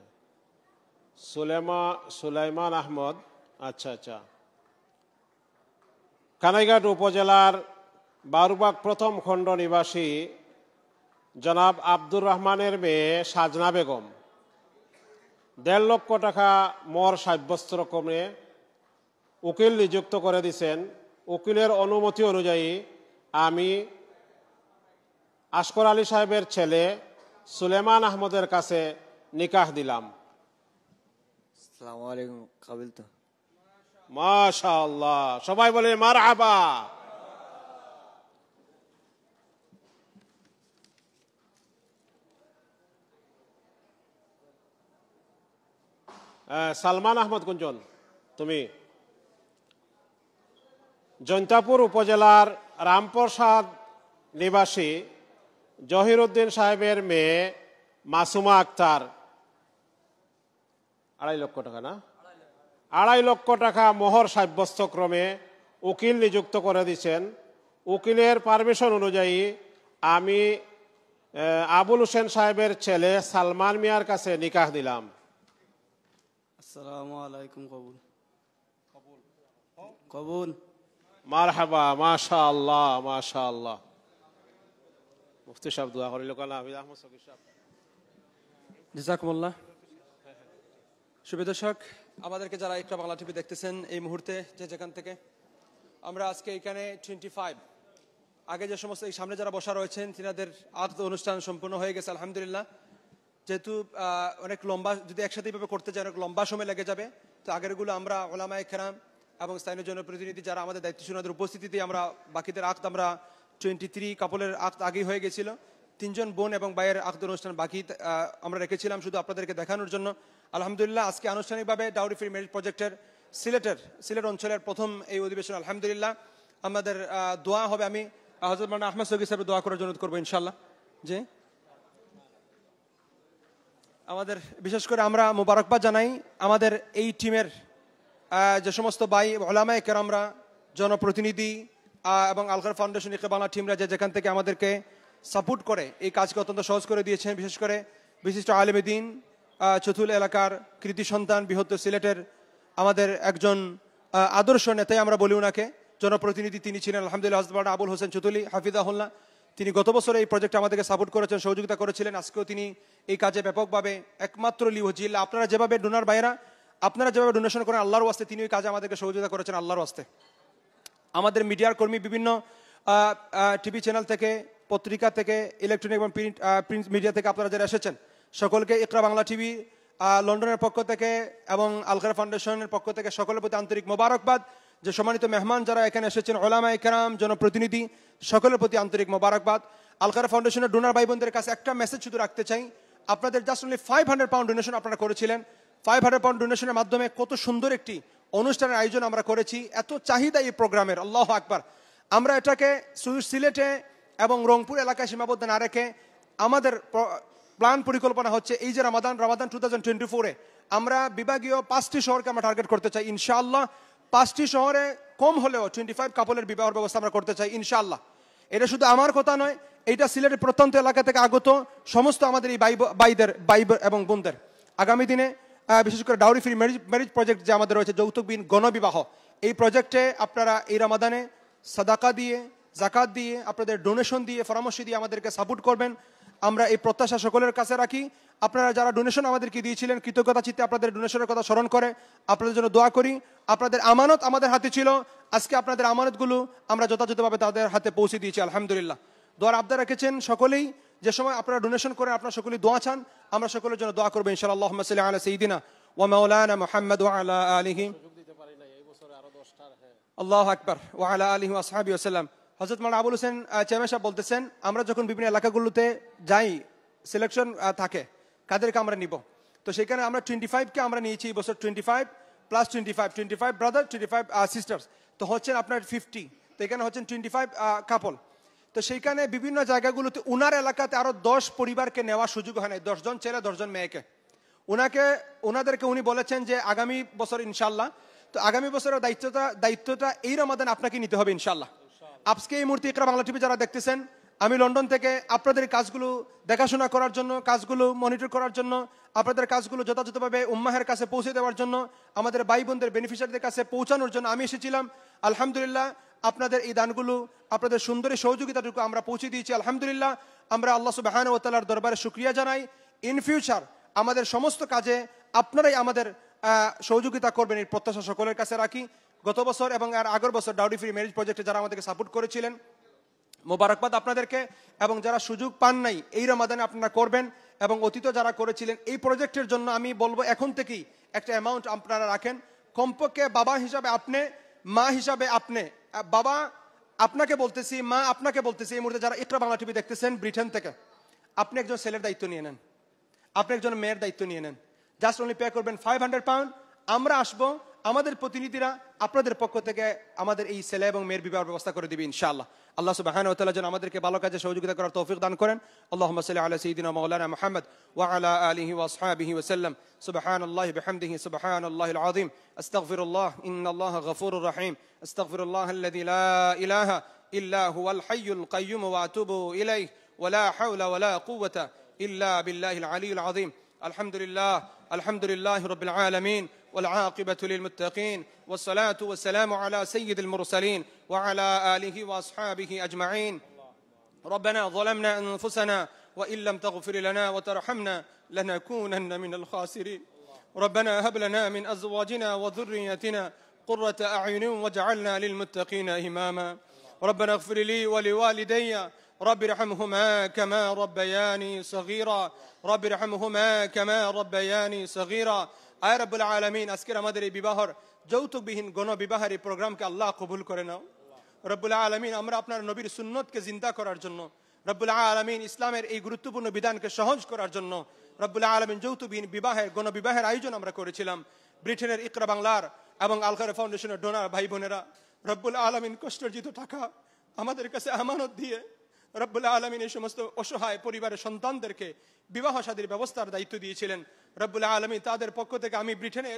সুলাইমান আহমদ আচ্ছা আচ্ছা কানাইঘাট উপজেলার বারুবাগ প্রথম খণ্ড নিবাসী জনাব আব্দুর রহমানের মেয়ে সাজনা বেগম 1.5 লক্ষ টাকা মর সাব্যস্ত রকমে উকিল নিযুক্ত করে দিয়েছেন উকিলের অনুমতি অনুযায়ী আমি আশকর আলী সাহেবের ছেলে সুলেমান আহমদের কাছে নিকাহ দিলাম السلام عليكم قبلته ما شاء الله شباب بولي مرحبا سلمان احمد কুঞ্জন তুমি জয়ন্তাপুর উপজেলার রামপ্রসাদ নিবাসী জহিরউদ্দিন সাহেবের মেয়ে মাসুমা আক্তার 2.5 লক্ষ টাকা না 2.5 লক্ষ টাকা মোহর সাব্যস্ত ক্রমে উকিল নিযুক্ত করে দিয়েছেন উকিলের পারমিশন অনুযায়ী আমি আবুল হোসেন সাহেবের ছেলে সালমান মিয়ার কাছে নিকাহ দিলাম আসসালামু আলাইকুম কবুল কবুল কবুল মারহাবা মাশাআল্লাহ মাশাআল্লাহ মুফতি সাহেব দোয়া করিল কাল আবিদ আহমদ সগীর সাহেব জাযাকুমুল্লাহ শুভ দর্শক আমাদেরকে যারা ইকরা বাংলা টিভি দেখতেছেন এই মুহূর্তে যে যেখান থেকে আমরা আজকে এখানে 25 আগে যে সমস্ত এই সামনে যারা বসা রয়েছেন তিনাদের আজ অনুষ্ঠান সম্পূর্ণ হয়ে গেছে আলহামদুলিল্লাহ যেহেতু অনেক লম্বা যদি একসাথে এইভাবে করতে যাই অনেক লম্বা সময় লেগে যাবে তো আগেরগুলো আমরা ওলামায়ে কেরাম এবং স্থানীয় জনপ্রতিনিধি যারা আমাদের দায়িত্বশীলদের উপস্থিতিতে আমরা বাকিদের আক্ত আমরা 23 কাপলের আক্ত আগেই হয়ে গেছিল তিনজন বোন এবং ভাইয়ের আক্ত অনুষ্ঠান বাকি আমরা রেখেছিলাম শুধু আপনাদেরকে দেখানোর জন্য আলহামদুলিল্লাহ আজকে আনুষ্ঠানিকভাবে ডাউরি ফ্রি ম্যারেজ প্রজেক্টের সিলেট অঞ্চলের প্রথম এই অধিবেশন আলহামদুলিল্লাহ আমাদের দোয়া হবে আমি হযরত মাওলানা আহমদ সগীর সাহেবের দোয়া করার জন্য অনুরোধ করব ইনশাআল্লাহ যে আমাদের বিশেষ করে আমরা মোবারকবাদ জানাই আমাদের এই টিমের যে সমস্ত ভাই ওলামায়ে কেরামরা জনপ্রতিনিধি এবং আলখার ফাউন্ডেশন ইকরা বাংলা টিমরা যে যেখান থেকে আমাদেরকে সাপোর্ট করে এই কাজকে অত্যন্ত সহজ করে দিয়েছেন বিশেষ করে বিশিষ্ট আলেমে দ্বীন চতুল এলাকার কৃতি সন্তান বৃহত্তর সিলেটের আমাদের একজন আদর্শ নেতাই আমরা বলি ওনাকে জনপ্রতিনিধি তিনি ছিলেন আলহামদুলিল্লাহ হযরত আবুল হোসেন চুতুলি হাফিজাহুল্লাহ তিনি গত বছর এই প্রজেক্টে আমাদেরকে সাপোর্ট করেছেন সহযোগিতা করেছিলেন আজকেও তিনি এই কাজে ব্যাপকভাবে একমাত্র লিওহ জিল্লা আপনারা যেভাবে ডোনার ভাইরা আপনারা যেভাবে ডোনেশন করেন আল্লাহর ওয়াস্তে তিনি ওই কাজে আমাদেরকে সহযোগিতা করেছেন আল্লাহর ওয়াস্তে আমাদের মিডিয়ার কর্মী বিভিন্ন টিভি চ্যানেল থেকে পত্রিকা থেকে ইলেকট্রনিক এবং প্রিন্ট মিডিয়া থেকে আপনারা যারা এসেছেন সকলকে ইকরা বাংলা টিভি লন্ডনের পক্ষ থেকে এবং আলখাইর ফাউন্ডেশনের পক্ষ থেকে সকলের প্রতি আন্তরিক মোবারকবাদ যে সম্মানিত মেহমান যারা এখানে এসেছেন ওলামায়ে কেরাম জনপ্রতিনিধি সকলের প্রতি আন্তরিক মোবারকবাদ আলখাইর ফাউন্ডেশনের ডোনার ভাই বোনদের কাছে একটা মেসেজ শুধু রাখতে চাই আপনাদের জাস্ট অনলি 500 পাউন্ড ডোনেশন আপনারা করেছিলেন 500 পাউন্ড ডোনেশনের মাধ্যমে কত সুন্দর একটি অনুষ্ঠানের আয়োজন আমরা করেছি এত চাহিদা এই প্রোগ্রামের আল্লাহু আকবার আমরা এটাকে সিলেটে এবং রংপুর এলাকায় সীমাবদ্ধ না রেখে আমাদের প্ল্যান পরিকল্পনা হচ্ছে এই যে রমাদান 2024 এ আমরা বিভাগীয় 5টি শহরকে আমরা টার্গেট করতে চাই ইনশাআল্লাহ 5টি শহরে কম হলেও 25 কাপলের বিবাহের ব্যবস্থা আমরা করতে চাই ইনশাআল্লাহ এটা শুধু আমার কথা নয় এটা সিলেটের প্রত্যন্ত এলাকা থেকে আগত সমস্ত আমাদের এই বাইদের বাইবার এবং বন্ধুদের আগামী দিনে বিশেষ করে ডাউরি ফ্রি ম্যারেজ প্রজেক্ট যে আমাদের রয়েছে যৌতুকবিহীন গণবিবাহ এই প্রজেক্টে আপনারা এই রমাদানে সাদাকা দিয়ে যাকাত দিয়ে আপনাদের ডোনেশন দিয়ে পরামর্শ দিয়ে আমাদেরকে সাপোর্ট করবেন আমরা এই প্রত্যাশা সকলের কাছে রাখি আপনারা যারা ডোনেশন আমাদেরকে দিয়েছিলেন কৃতজ্ঞতা চিত্তে আপনাদের ডোনেশনের কথা স্মরণ করে আপনাদের জন্য দোয়া করি আপনাদের আমানত আমাদের হাতে ছিল আজকে আপনাদের আমানতগুলো আমরা যথাযথভাবে তাদের হাতে পৌঁছে দিয়েছি আলহামদুলিল্লাহ দোয়া আপনারা রেখেছেন সকলেই যে সময় আপনারা ডোনেশন করেন আপনারা সকলেই দোয়া চান আমরা সকলের জন্য দোয়া করব ইনশাআল্লাহ আল্লাহুম্মা সাল্লি আলা সাইয়্যিদিনা ওয়া মাওলানা মুহাম্মদ ওয়া আলা আলিহি আল্লাহু আকবার ওয়া আলা আলিহি ওয়া আসহাবিহি ওয়া সাল্লাম হযরত মাওলানা আবুল হোসেন চেয়ারম্যান সাহেব বলতেছেন আমরা যখন বিভিন্ন এলাকাগুলোতে যাই সিলেকশন থাকে কাদেরকে আমরা নিব তো সেখানে আমরা 25 কে আমরা নিয়েছি এই বছর 25 প্লাস 25 25 ব্রাদার 25 সিস্টার্স তো হচ্ছেন আপনার 50 তো এখানে হচ্ছেন 25 কাপল তো সেইখানে বিভিন্ন জায়গাগুলোতে ওনার এলাকাতে আরো 10 পরিবারকে নেওয়া সুযোগ হয় না 10 জন ছেলে 10 জন মেয়েকে ওনাদেরকে উনি বলেছেন যে আগামী বছর ইনশাআল্লাহ তো আগামী বছরের দায়িত্বটা এই রমাদান আপনাকে নিতে হবে ইনশাআল্লাহ আজকে এই মুহূর্তে ইকরা বাংলা টিভি যারা দেখতেছেন আমি লন্ডন থেকে আপনাদের কাজগুলো দেখাশোনা করার জন্য কাজগুলো মনিটর করার জন্য আপনাদের কাজগুলো যথাযথভাবে উম্মাহের কাছে পৌঁছে দেওয়ার জন্য আমাদের ভাই বোনদের বেনিফিশিয়ারিদের কাছে পৌঁছানোর জন্য আমি এসেছিলাম আলহামদুলিল্লাহ আপনাদের এই দানগুলো আপনাদের সুন্দরী সহযোগিতাটুকু আমরা পৌঁছে দিয়েছি আলহামদুলিল্লাহ আমরা আল্লাহ সুবহানাহু ওয়া তাআলার দরবারে শুকরিয়া জানাই ইন ফিউচার আমাদের সমস্ত কাজে আপনারাই আমাদের সহযোগিতা করবেন এই প্রত্যাশা সকলের কাছে রাখি গত বছর এবং আর আগের বছর ডাউরি ফ্রি ম্যারেজ প্রজেক্টে যারা আমাদেরকে সাপোর্ট করেছিলেন মোবারকবাদ আপনাদেরকে এবং যারা সুযোগ পান নাই এই রমাদানে আপনারা করবেন এবং অতীত যারা করেছিলেন এই প্রজেক্টের জন্য আমি বলবো এখন থেকেই একটা অ্যামাউন্ট আপনারা রাখেন কমপক্ষে বাবা হিসাবে আপনি মা হিসাবে আপনি বাবা আপনাকে বলতেছি মা আপনাকে বলতেছি এই মুহূর্তে যারা ইকরা বাংলা টিভি দেখতেছেন ব্রিটেন থেকে আপনি একজন ছেলের দায়িত্ব নিয়ে নেন আপনি একজন মেয়ের দায়িত্ব নিয়ে নেন জাস্ট অনলি পে করবেন £500 আমরা আসবো আমাদের প্রতিনিধিরা আপনাদের পক্ষ থেকে আমাদের এই ছেলে এবং মেয়ের বিবাহের ব্যবস্থা করে দিবে ইনশাআল্লাহ আল্লাহ সুবহানাহু ওয়া তাআলা যেন আমাদেরকে ভালো কাজে সহযোগিতা করার তৌফিক দান করেন আল্লাহুম্মা সাল্লি আলা সাইয়্যিদিনা মাওলানা মুহাম্মদ ওয়া আলা আলিহি ওয়া আসহাবিহি ওয়া সাল্লাম সুবহানাল্লাহি বিহামদিহি সুবহানাল্লাহিল আযীম আস্তাগফিরুল্লাহ ইন্নাল্লাহা গফুরুর রহিম আস্তাগফিরুল্লাহাল্লাযী লা ইলাহা ইল্লা হুয়াল হাইয়ুল কাইয়্যুম ওয়া আতুবু ইলাইহি ওয়া লা হাওলা ওয়া লা কুওয়াতা ইল্লা বিল্লাহিল আলিয়িল আযীম আলহামদুলিল্লাহ আলহামদুলিল্লাহি রাব্বিল আলামিন والعاقبة للمتقين والصلاة والسلام على سيد المرسلين وعلى آله وأصحابه أجمعين ربنا ظلمنا أنفسنا وإن لم تغفر لنا وترحمنا لنكونن من الخاسرين ربنا هب لنا من أزواجنا وذريتنا قرة أعين واجعلنا للمتقين إماما ربنا اغفر لي ولوالدي رب ارحمهما كما ربياني صغيرا رب ارحمهما كما ربياني صغيرا আয় রব্বুল আলামিন আজকের আমাদের এই বিবাহের যৌতুকবিহীন গণবিবাহের এই প্রোগ্রামকে আল্লাহ কবুল করে নাও রব্বুল আলামিন আমরা আপনার নবীর সুন্নতকে জিন্দা করার জন্য রব্বুল আলামিন ইসলামের এই গুরুত্বপূর্ণ বিধানকে সহজ করার জন্য রব্বুল আলামিন যৌতুকবিহীন বিবাহের গণবিবাহের আয়োজন আমরা করেছিলাম ব্রিটেনের ইকরা বাংলার এবং আলখায়ের ফাউন্ডেশনের ডোনার ভাই বোনেরা রব্বুল আলামিন কষ্টার্জিত টাকা আমাদের কাছে আমানত দিয়ে রব্বুল আলামিন এই সমস্ত অসহায় পরিবারের সন্তানদেরকে বিবাহ শাদীর ব্যবস্থার দায়িত্ব দিয়েছিলেন রব্বুল আলামিন তাদের পক্ষ থেকে আমি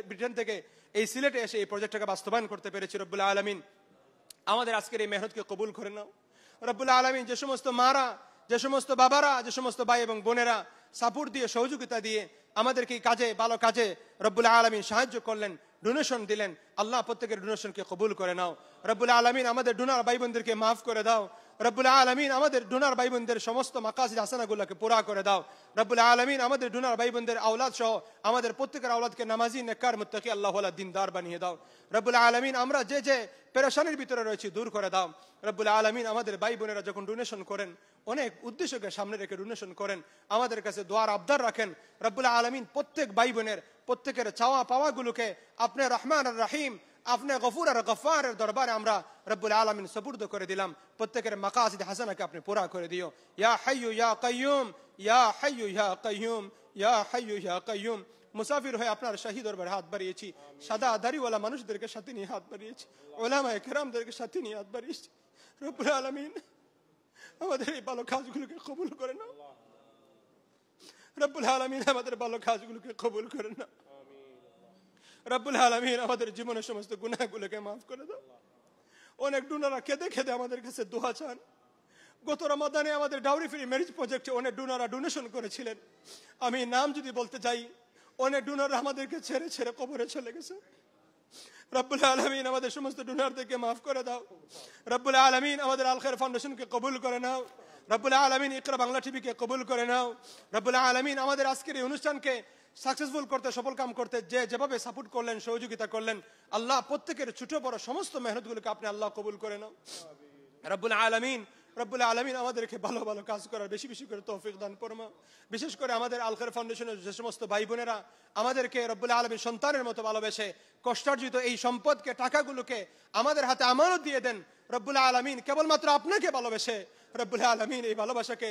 ব্রিটেন থেকে এই সিলেটে এসে এই প্রজেক্টটাকে বাস্তবায়ন করতে পেরেছি রব্বুল আলামিন আমাদের আজকের এই মেহনতকে কবুল করে নাও রব্বুল আলামিন যে সমস্ত মারা যে সমস্ত বাবারা যে সমস্ত ভাই এবং বোনেরা সাপোর্ট দিয়ে সহযোগিতা দিয়ে আমাদেরকে এই কাজে ভালো কাজে রব্বুল আলামিন সাহায্য করলেন ডোনেশন দিলেন আল্লাহ প্রত্যেকের ডোনেশনকে কবুল করে নাও রব্বুল আলামিন আমাদের ডোনার ভাই বোনদেরকে মাফ করে দাও রব্বুল আলামিন আমাদের ডোনার ভাই বোনদের সমস্ত মাকাসিদ হাসানাগুলোকে পুরা করে দাও রব্বুল আলামিন আমাদের ডোনার ভাই বোনদের আওলাদ সহ আমাদের প্রত্যেকের আওলাদকে নামাজি নেককার মুত্তাকি আল্লাহওয়ালা দিনদার বানিয়ে দাও রব্বুল আলামিন আমরা যে যে পেরেশানির ভিতরে রয়েছি দূর করে দাও রব্বুল আলামিন আমাদের ভাই বোনেরা যখন ডোনেশন করেন অনেক উদ্দেশ্যকে সামনে রেখে ডোনেশন করেন আমাদের কাছে দোয়ার আবদার রাখেন রব্বুল আলামিন প্রত্যেক ভাই বোনের প্রত্যেকের চাওয়া পাওয়াগুলোকে আপনি রহমান আর রহিম আপনি গফুর আর গফফারের দরবারে আমরা রব্বুল আলামিন সুপর্দ করে দিলাম প্রত্যেকের মাকাসিদ হাসানাকে আপনি পুরা করে দিও ইয়া হাইয়্যু ইয়া কাইয়্যুম ইয়া হাইয়্যু ইয়া কাইয়্যুম ইয়া হাইয়্যু ইয়া কাইয়্যুম মুসাফির হয়ে আপনার শাহী দরবারে হাত বাড়িয়েছি সাদা দাড়িওয়ালা মানুষদেরকে সাথে নিয়ে হাত বাড়িয়েছি উলামায়ে কেরামদেরকে সাথে নিয়ে হাত বাড়িয়েছি রব্বুল আলামিন আমাদের এই ভালো কাজগুলোকে কবুল করে নাও رب العالمين أمدر بالله قبول کرنا رب العالمين أمدر جمعنا شمست گناه گوله که معاف کرد اون اک دونارا کده کده أمدر کسی دعا چان گوتو رمضان أمدر Dowry Free Marriage Project اون دونارا دونیشن کرده چیلن امی نام جدی بولت جایی اون دونارا أمدر که چهره چهره قبوله چله کسی رب العالمین أمدر شمست دونار دکه معاف کرد رب العالمین أمدر Alkhair Foundation که قبول کرنا رب العالمین اقرا بنگلا ٹی وی کے قبول کرے نا رب العالمین আমাদের আজকের এই অনুষ্ঠানকে সাকসেসফুল করতে সফল কাম করতে যে যেভাবে সাপোর্ট করলেন সহযোগিতা করলেন আল্লাহ প্রত্যেকের ছোট বড় সমস্ত মেহনতগুলোকে আপনি আল্লাহ কবুল করে নাও رب العالمين আমাদেরকে ভালো ভালো কাজ করার বেশি বেশি করে তৌফিক দান ফরমা বিশেষ করে আমাদের আলখায়ের ফাউন্ডেশনের যে সমস্ত ভাই বোনেরা আমাদেরকে রব العالمين সন্তানের মতো ভালোবেসে কষ্টার্জিত এই সম্পদকে টাকাগুলোকে আমাদের হাতে আমানত দিয়ে দেন رب العالمين কেবলমাত্র আপনাকে ভালোবেসে رب العالمين এই ভালোবাসাকে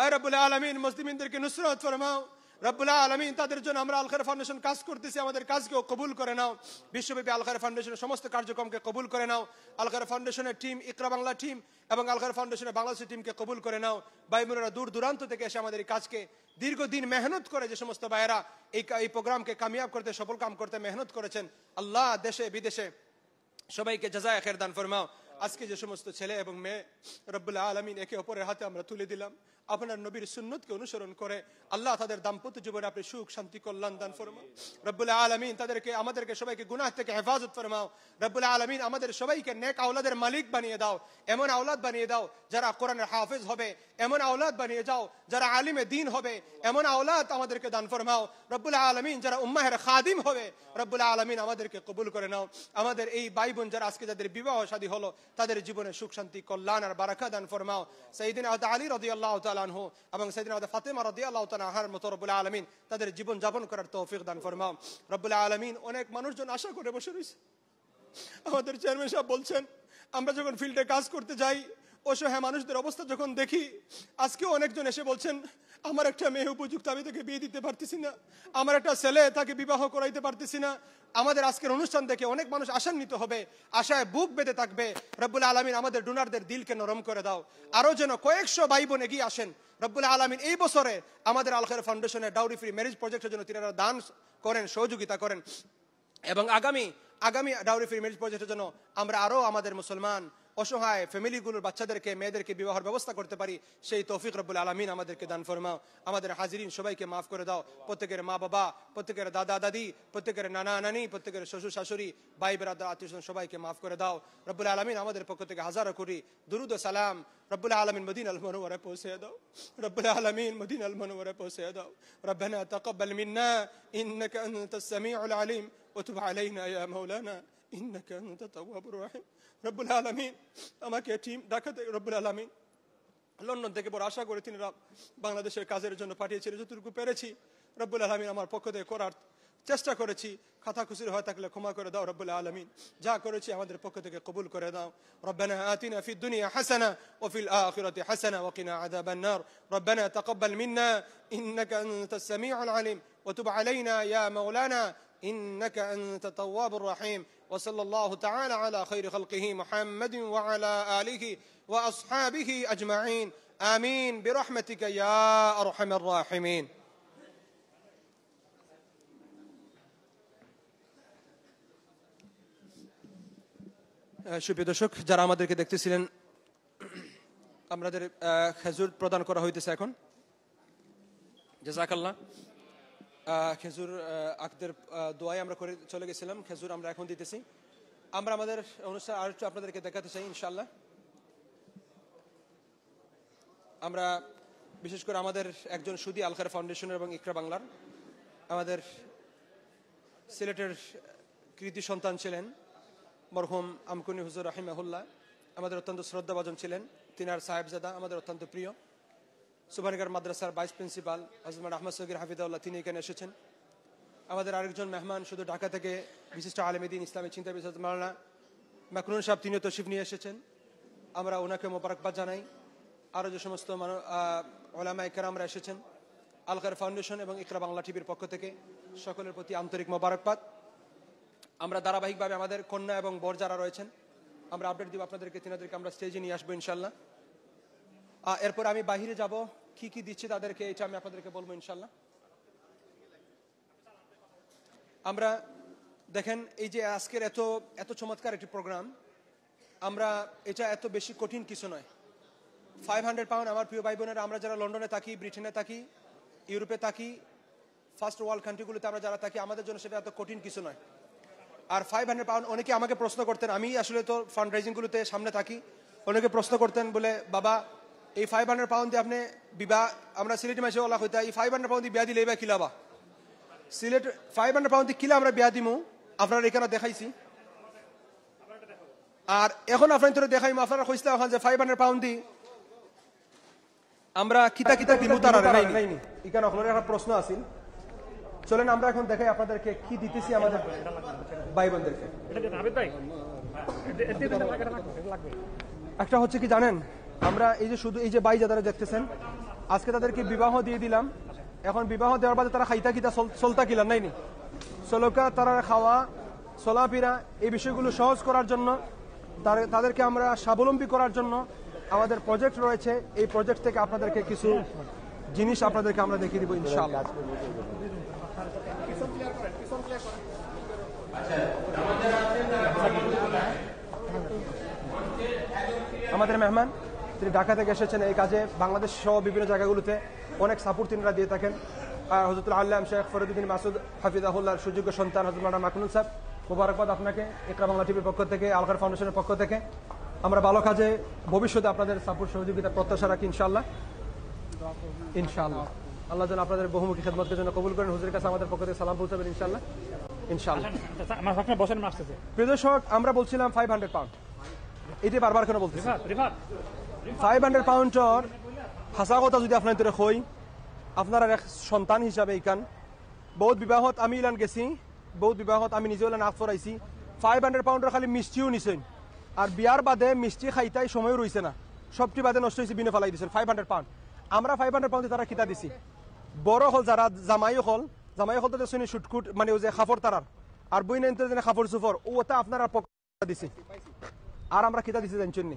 اي رب العالمين مسلمين درك نصرت فرماو رب العالمين তাদের জন্য আমরা আলখায়ের ফাউন্ডেশন কাজ করতেছি আমাদের কাজকেও কবুল করে নাও বিশ্বব্যাপী আলখায়ের ফাউন্ডেশনের সমস্ত কার্যক্রমকে কবুল করে নাও আলখায়ের ফাউন্ডেশনের টিম ইকরা বাংলা টিম এবং আলখায়ের ফাউন্ডেশনের বাংলাদেশ টিমকে কবুল করে নাও ভাই বোনেরা দূর দূরান্ত থেকে এসে আমাদের এই কাজকে দীর্ঘদিন মেহনত করে যে সমস্ত ভাইরা এই প্রোগ্রামকে কামিয়াব করতে সফল কাম করতে মেহনত করেছেন আল্লাহ দেশে বিদেশে সবাইকে জাযায়ে খায়ের দান ফরমাও আজকে যে সমস্ত ছেলে এবং মেয়ে রব্বুল আলামিন একে অপরের হাতে আমরা তুলে দিলাম আপনার নবীর সুন্নতকে অনুসরণ করে আল্লাহ তাদের দাম্পত্য জীবনে আপনি সুখ শান্তি কল্যাণ দান ফরমাও রব্বুল আলামিন তাদেরকে আমাদেরকে সবাইকে গুনাহ থেকে হেফাজত ফরমাও রব্বুল আলামিন আমাদের সবাইকে নেক আওলাদের মালিক বানিয়ে দাও এমন আওলাদ বানিয়ে দাও যারা কোরআনের হাফেজ হবে এমন আওলাদ বানিয়ে দাও যারা আলিমে দ্বীন হবে এমন আওলাদ আমাদেরকে দান ফরমাও রব্বুল আলামিন যারা উম্মাহের খাদিম হবে রব্বুল আলামিন আমাদেরকে কবুল করে নাও আমাদের এই ভাই বোন যারা আজকে যাদের বিবাহ শাদী হলো তাদের জীবনে সুখ শান্তি কল্যাণ আর বারাকা দান ফরমাও সাইয়েদিনা আলী রাদিয়াল্লাহু তাআলা আনহু এবং সাইয়েদিনা ফাতেমা রাদিয়াল্লাহু তাআলা আনহার মত রব্বুল আলামিন তাদের জীবন যাপন করার তৌফিক দান ফরমাও রব্বুল আলামিন অনেক মানুষজন আশা করে বসে রয়েছে আমাদের চেয়ারম্যান সাহেব বলছেন আমরা যখন ফিল্ডে কাজ করতে যাই অসহায় মানুষদের অবস্থা যখন দেখি আজকেও অনেকজন এসে বলছেন আমার একটা মেয়ে উপযুক্ত আমি তাকে বিয়ে দিতে পারতেছি না আমার একটা ছেলে তাকে বিবাহ করাইতে পারতেছি না আমাদের আজকের অনুষ্ঠান থেকে অনেক মানুষ আশান্বিত হবে আশায় বুক বেঁধে থাকবে রব্বুল আলামিন আমাদের ডোনারদের দিলকে নরম করে দাও আরও যেন কয়েকশো ভাই বোন এগিয়ে আসেন রব্বুল আলামিন এই বছরে আমাদের আলখায়ের ফাউন্ডেশনের Dowry Free Marriage Project-এর জন্য তিনারা দান করেন সহযোগিতা করেন এবং আগামী Dowry Free Marriage Project-এর জন্য আমরা আরও আমাদের মুসলমান অসহায় ফ্যামিলিগুলোর বাচ্চাদেরকে মেয়েদেরকে বিবাহের ব্যবস্থা করতে পারি সেই তৌফিক রব্বুল আলামিন আমাদেরকে দান ফরমাও আমাদের হাজিরিন সবাইকে মাফ করে দাও প্রত্যেকের মা বাবা প্রত্যেকের দাদা দাদি প্রত্যেকের নানা নানি প্রত্যেকের শ্বশুর শাশুড়ি ভাই ব্রাদার আত্মীয় স্বজন সবাইকে মাফ করে দাও রব্বুল আলামিন আমাদের পক্ষ থেকে হাজারো কোটি দুরুদ ও সালাম رب العالمين مدينة المنورة بوسيدا رب العالمين مدينة المنورة بوسيدا ربنا تقبل منا إنك أنت السميع العليم وتب علينا يا مولانا إنك أنت التواب الرحيم رب العالمين أما كتيم دكت رب العالمين لندن থেকে বড় আশা করে তিনিরা বাংলাদেশের কাজের জন্য পাঠিয়েছিলেন যতটুকু পেরেছি رب العالمين আমার পক্ষ থেকে করার চেষ্টা করেছি খাতা খুশির হয় থাকলে ক্ষমা করে দাও রব্বুল আলামিন যা করেছি আমাদের পক্ষ থেকে কবুল করে দাও রব্বানা আতিনা ফিদ দুনিয়া হাসানা ওয়া ফিল আখিরাতি হাসানা ওয়া কিনা আযাবান নার রব্বানা তাকাব্বাল মিন্না ইন্নাকা আনতাস সামিউল আলিম ওয়া তুব আলাইনা ইয়া মাওলানা إنك أنت التواب الرحيم وصلى الله تعالى على خير خلقه محمد وعلى آله وأصحابه أجمعين آمين برحمتك يا أرحم الراحمين شبيد شك جرام درك دكتسلن أمر در خزور پردان کرا ہوئی تساکن جزاك الله খেজুর আকদের দোয়ায় আমরা করে চলে গেছিলাম খেজুর আমরা এখন দিতেছি আমরা আমাদের অনুষ্ঠান আর একটু আপনাদেরকে দেখাতে চাই ইনশাআল্লাহ আমরা বিশেষ করে আমাদের একজন সুদী আলখায়ের ফাউন্ডেশনের এবং ইকরা বাংলার আমাদের সিলেটের কৃতি সন্তান ছিলেন মরহুম আমকুনি হুজুর রাহিমাহুল্লাহ আমাদের অত্যন্ত শ্রদ্ধাভাজন ছিলেন তিনার সাহেবজাদা আমাদের অত্যন্ত প্রিয় সুপারগার মাদ্রাসার ভাইস প্রিন্সিপাল হযরত আহমদ সাগির হাফিজাহুল্লাহ তিনি এখানে এসেছেন। আমাদের আরেকজন মেহমান শুধু ঢাকা থেকে বিশিষ্ট আলেমে দ্বীন ইসলামের চিন্তাবিদ হযরত মাওলানা মাকরুন সাহেব তিনিও তশরিফ নিয়ে এসেছেন। আমরা ওনাকে মোবারকবাদ জানাই। আরও যে সমস্ত ওলামায়ে কেরামরা এসেছেন আলখায়ের ফাউন্ডেশন এবং ইকরা বাংলা টিভির পক্ষ থেকে সকলের প্রতি আন্তরিক মোবারকবাদ। আমরা ধারাবাহিকভাবে আমাদের কন্যা এবং বর যারা রয়েছেন আমরা আপডেট দিব আপনাদেরকে, তিনাদেরকে আমরা স্টেজে নিয়ে আসবো ইনশাল্লাহ। এরপর আমি বাহিরে যাব, কি কি দিচ্ছি তাদেরকে এটা আমি আপনাদেরকে বলবো ইনশাল্লাহ। আমরা দেখেন এই যে আজকের এত এত চমৎকার একটি প্রোগ্রাম, আমরা এটা এত বেশি কঠিন কিছু নয়। 500 পাউন্ড আমার প্রিয় ভাই বোনেরা, আমরা যারা লন্ডনে থাকি, ব্রিটেনে থাকি, ইউরোপে থাকি, ফার্স্ট ওয়ার্ল্ড কান্ট্রিগুলোতে আমরা যারা থাকি, আমাদের জন্য সেটা এত কঠিন কিছু নয়। আর 500 পাউন্ড অনেকে আমাকে প্রশ্ন করতেন, আমি আসলে তো ফান্ড রেজিংগুলোতে সামনে থাকি, অনেকে প্রশ্ন করতেন বলে বাবা এই 500 পাউন্ড দিয়ে আপনি বিবাহ, আমরা সিলেট মাসে ওলা হইতে এই 500 পাউন্ড দিয়ে বিয়া দিলে বা কিলাবা সিলেট 500 পাউন্ড দিয়ে কিলা আমরা বিয়া দিমু আপনার এখানে দেখাইছি। আর এখন আপনার তোরা দেখাইমু আপনারা কইছিলাম ওখানে যে 500 পাউন্ড দিয়ে আমরা কিতা কিতা দিমু তারা নাইনি এখানে ওখানে একটা প্রশ্ন আসিল। চলেন আমরা এখন দেখাই আপনাদেরকে কি দিতেছি আমাদের ভাই বোনদেরকে। একটা হচ্ছে কি জানেন, আমরা এই যে শুধু এই যে ভাই যারা দেখতেছেন আজকে তাদেরকে বিবাহ দিয়ে দিলাম, এখন বিবাহ দেওয়ার বাদে তারা খাইতা কিতা চলতা কিলাম নাইনি সলোকা তারা খাওয়া চলাফেরা এই বিষয়গুলো সহজ করার জন্য তাদেরকে আমরা স্বাবলম্বী করার জন্য আমাদের প্রজেক্ট রয়েছে। এই প্রজেক্ট থেকে আপনাদেরকে কিছু জিনিস আপনাদেরকে আমরা দেখিয়ে দিব ইনশাআল্লাহ। আমাদের মেহমান তিনি ঢাকা থেকে এসেছেন, এই কাজে বাংলাদেশ সহ বিভিন্ন জায়গাগুলোতে অনেক সাপোর্ট তিনারা দিয়ে থাকেন। আর হযরতুল আল্লামা শেখ ফরিদুদ্দিন মাসুদ হাফিজাহুল্লাহর সুযোগ্য সন্তান হযরত মাওলানা মাকনুন সাহেব মোবারকবাদ আপনাকে ইকরা বাংলা টিভির পক্ষ থেকে আলখায়ের ফাউন্ডেশনের পক্ষ থেকে। আমরা ভালো কাজে ভবিষ্যতে আপনাদের সাপোর্ট সহযোগিতা প্রত্যাশা রাখি ইনশাআল্লাহ ইনশাআল্লাহ। আল্লাহ যেন আপনাদের বহুমুখী খেদমতকে যেন কবুল করেন। হুজুরের কাছে আমাদের পক্ষ থেকে সালাম পৌঁছাবেন ইনশাআল্লাহ ইনশাআল্লাহ। প্রিয় দর্শক আমরা বলছিলাম 500 পাউন্ড, এটি বারবার কেন বলতেছি 500 পাউন্ডর হাসা কথা যদি আপনাদের হই আপনার এক সন্তান হিসাবে ইকান বহুত বিবাহত আমি ইলান গেছি, বহুত বিবাহত আমি নিজে ইলান আগ ফরাইছি। 500 পাউন্ডর খালি মিষ্টিও নিছেন আর বিয়ার বাদে মিষ্টি খাইতাই সময়ও রয়েছে না, সবটি বাদে নষ্ট হয়েছে বিনে ফেলাই দিয়েছেন 500 পাউন্ড। আমরা 500 পাউন্ড তারা কিতা দিছি, বড় হল যারা জামাই হল তো শুনি শুটকুট মানে ওই যে খাফর তারার আর বই নেন তো খাফর সুফর ও ওটা আপনারা দিছি। আর আমরা কিতা দিছি জানছেন নি,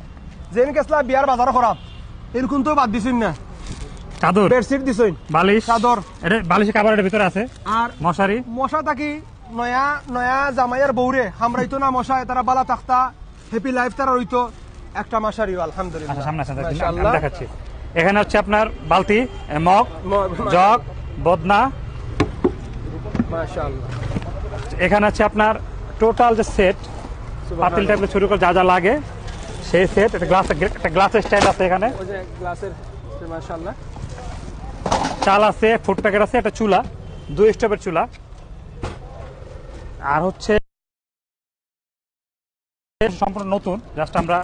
জেন কেসলা বিয়ার বাজার খারাপ এরকম তো বাদ দিছেন না, চাদর বেডশিট দিছেন বালিশ চাদর এটা বালিশের কাভারের ভিতরে আছে আর মশারি মশা থাকি নয়া নয়া জামাইয়ার বউরে হামরাইতো না মশায় তারা বালা তাখতা হ্যাপি লাইফ তারা রইতো একটা মশারি আলহামদুলিল্লাহ। সামনে আছে ইনশাআল্লাহ দেখাচ্ছি। এখানে হচ্ছে আপনার বালতি মগ জগ বদনা মাশাআল্লাহ। এখানে আছে আপনার টোটাল যে সেট পাতিল টাইপের শুরু করে যা যা লাগে সেই সেট, একটা গ্লাসের স্ট্যান্ড আছে এখানে ওই যে গ্লাসের মাশাআল্লাহ, চাল আছে ফুড প্যাকেট আছে, একটা চুলা 2 স্টোভের চুলা আর হচ্ছে সম্পূর্ণ নতুন জাস্ট আমরা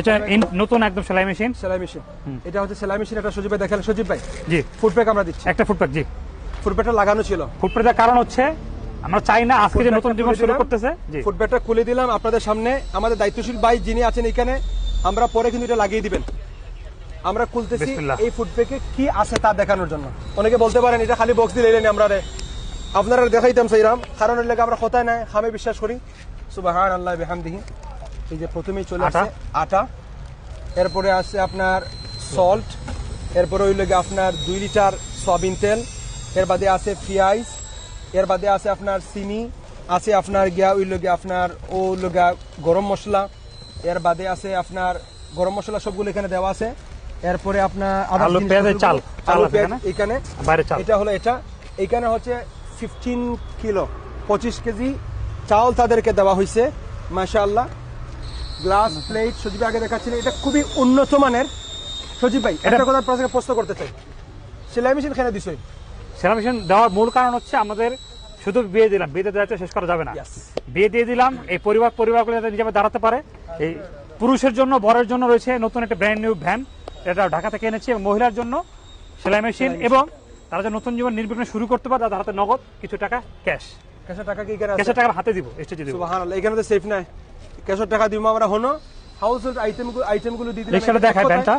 এটা নতুন একদম সেলাই মেশিন এটা হচ্ছে সেলাই মেশিন। এটা সজীব ভাই দেখালেন, সজীব ভাই জি ফুড প্যাক আমরা দিচ্ছি একটা ফুড প্যাক জি ফুড প্যাকটা লাগানো ছিল, ফুড প্যাকের কারণ হচ্ছে আমরা চাই না আজকে যে নতুন জীবন শুরু করতেছে জি ফুড প্যাকটা খুলে দিলাম আপনাদের সামনে। আমাদের দায়িত্বশীল ভাই যিনি আছেন এখানে আমরা পরে কিন্তু এটা লাগিয়ে দিবেন, আমরা খুলতেছি এই ফুড প্যাকে কি আছে তা দেখানোর জন্য। অনেকে বলতে পারেন এটা খালি বক্স দিয়ে এলেন আমরা আপনারা দেখাইতাম সেইরাম কারণ এর লাগে আমরা কথায় নাই খামে বিশ্বাস করি সুবহানাল্লাহ বিহামদিহি। এই যে প্রথমেই চলে আসে আটা, এরপরে আছে আপনার সল্ট, এরপরে ওই লাগে আপনার 2 লিটার সয়াবিন তেল, এর বাদে আছে পেঁয়াজ, এর বাদে আছে আপনার সিমি, আছে আপনার গিয়া ওই লগে আপনার ও লগা গরম মশলা, এর বাদে আছে আপনার গরম মশলা সবগুলো এখানে দেওয়া আছে। এরপরে আপনার আলু পেঁয়াজের চাল, আলু পেঁয়াজ এখানে বাইরে চাল, এটা হলো এটা এখানে হচ্ছে 25 কেজি চাল তাদেরকে দেওয়া হয়েছে। মাশাআল্লাহ গ্লাস প্লেট সজীব আগে দেখাচ্ছিল, এটা খুবই উন্নত মানের। সজীব ভাই একটা কথা আপনাকে প্রশ্ন করতে চাই, সেলাই মেশিন এখানে দিছে, সেলাই মেশিন দেওয়ার মূল কারণ হচ্ছে আমাদের শুধু বিয়ে দিলাম, বিয়েতে দেওয়া শেষ করা যাবে না, বিয়ে দিয়ে দিলাম এই পরিবারগুলো যাতে নিজে দাঁড়াতে পারে। এই পুরুষের জন্য বরের জন্য রয়েছে নতুন একটা ব্র্যান্ড নিউ ভ্যান, এটা ঢাকা থেকে এনেছি, এবং মহিলার জন্য সেলাই মেশিন, এবং তারা যে নতুন জীবন নির্বিঘ্নে শুরু করতে পারে তাদের হাতে নগদ কিছু টাকা ক্যাশ, ক্যাশের টাকা কি করে ক্যাশের টাকা হাতে দিব, স্টেজে দিব। সুবহানাল্লাহ এখানে তো সেফ নাই, ক্যাশের টাকা দিব আমরা হনো হাউস হোল্ড আইটেমগুলো দিয়ে দিলাম। এটা দেখাই ভ্যানটা